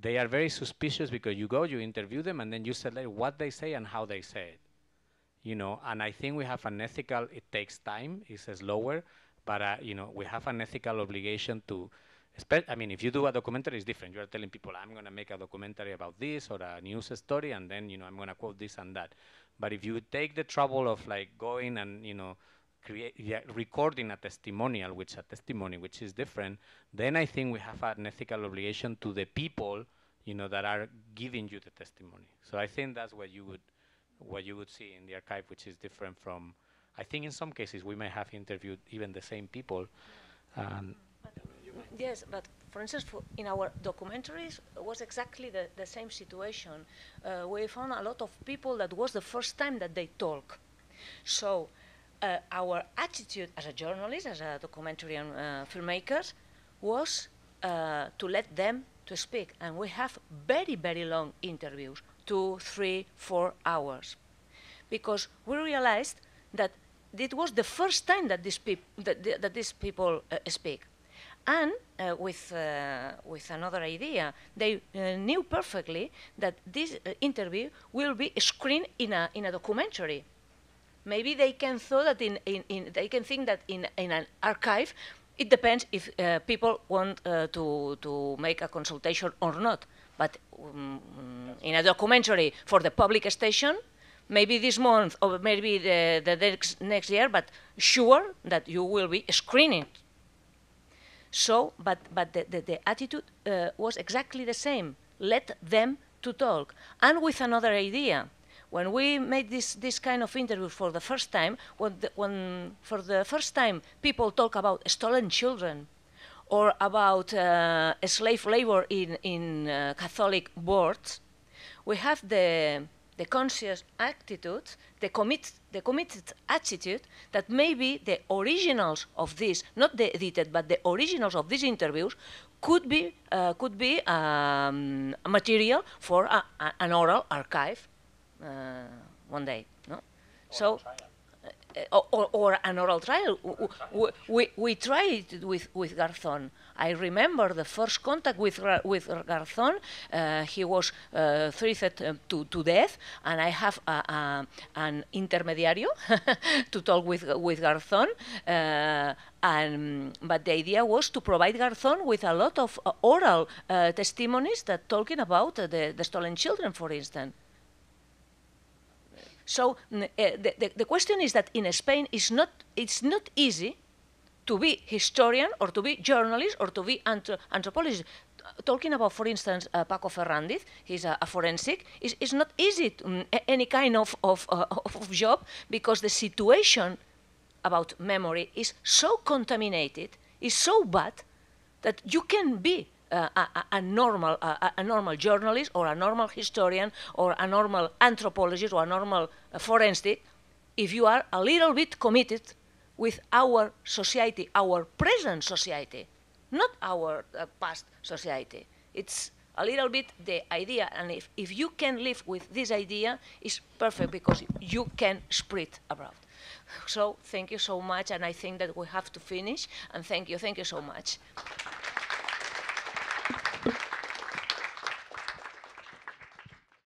they are very suspicious because you go, you interview them, and then you select what they say and how they say it, you know. And I think we have an ethical. It takes time. It's slower. But uh, you know, we have an ethical obligation to. I mean, if you do a documentary, it's different. You are telling people, "I'm going to make a documentary about this or a news story, and then you know, I'm going to quote this and that." But if you take the trouble of like going and you know, yeah, recording a testimonial, which a testimony, which is different, then I think we have an ethical obligation to the people, you know, that are giving you the testimony. So I think that's what you would, what you would see in the archive, which is different from. I think in some cases we may have interviewed even the same people. Um, but, yes, but for instance, for in our documentaries, it was exactly the, the same situation. Uh, we found a lot of people that was the first time that they talk. So uh, our attitude as a journalist, as a documentary and uh, filmmakers, was uh, to let them to speak. And we have very, very long interviews, two, three, four hours. Because we realized that it was the first time that, this peop that, th that these people uh, speak. And uh, with, uh, with another idea, they uh, knew perfectly that this uh, interview will be screened in a, in a documentary. Maybe they can, thought that in, in, in they can think that in, in an archive, it depends if uh, people want uh, to, to make a consultation or not. But um, in a documentary for the public station, maybe this month or maybe the, the next, next year, but sure that you will be screening. So, but, but the, the, the attitude uh, was exactly the same. Let them to talk. And with another idea, when we made this, this kind of interview for the first time, when, the, when for the first time people talk about stolen children or about uh, slave labor in, in uh, Catholic boards, we have the the conscious attitude, the, commit, the committed attitude that maybe the originals of this, not the edited, but the originals of these interviews could be, uh, could be um, material for a, a, an oral archive uh, one day. No? Oral so, uh, or, or, or an oral trial. Oral trial. We, we tried it with, with Garzón. I remember the first contact with, with Garzón. Uh, he was uh, threatened uh, to, to death, and I have a, a, an intermediario to talk with, with Garzón. Uh, and, but the idea was to provide Garzón with a lot of uh, oral uh, testimonies that talking about uh, the, the stolen children, for instance. So uh, the, the, the question is that in Spain it's not, it's not easy to be historian, or to be journalist, or to be anthropologist. Talking about, for instance, uh, Paco Ferrandiz, he's a, a forensic, it's, it's not easy, to, um, any kind of, of, uh, of job, because the situation about memory is so contaminated, is so bad, that you can be uh, a, a, normal, a, a normal journalist, or a normal historian, or a normal anthropologist, or a normal uh, forensic, if you are a little bit committed with our society, our present society, not our uh, past society. It's a little bit the idea, and if, if you can live with this idea, it's perfect because you can spread abroad. So thank you so much, and I think that we have to finish, and thank you, thank you so much.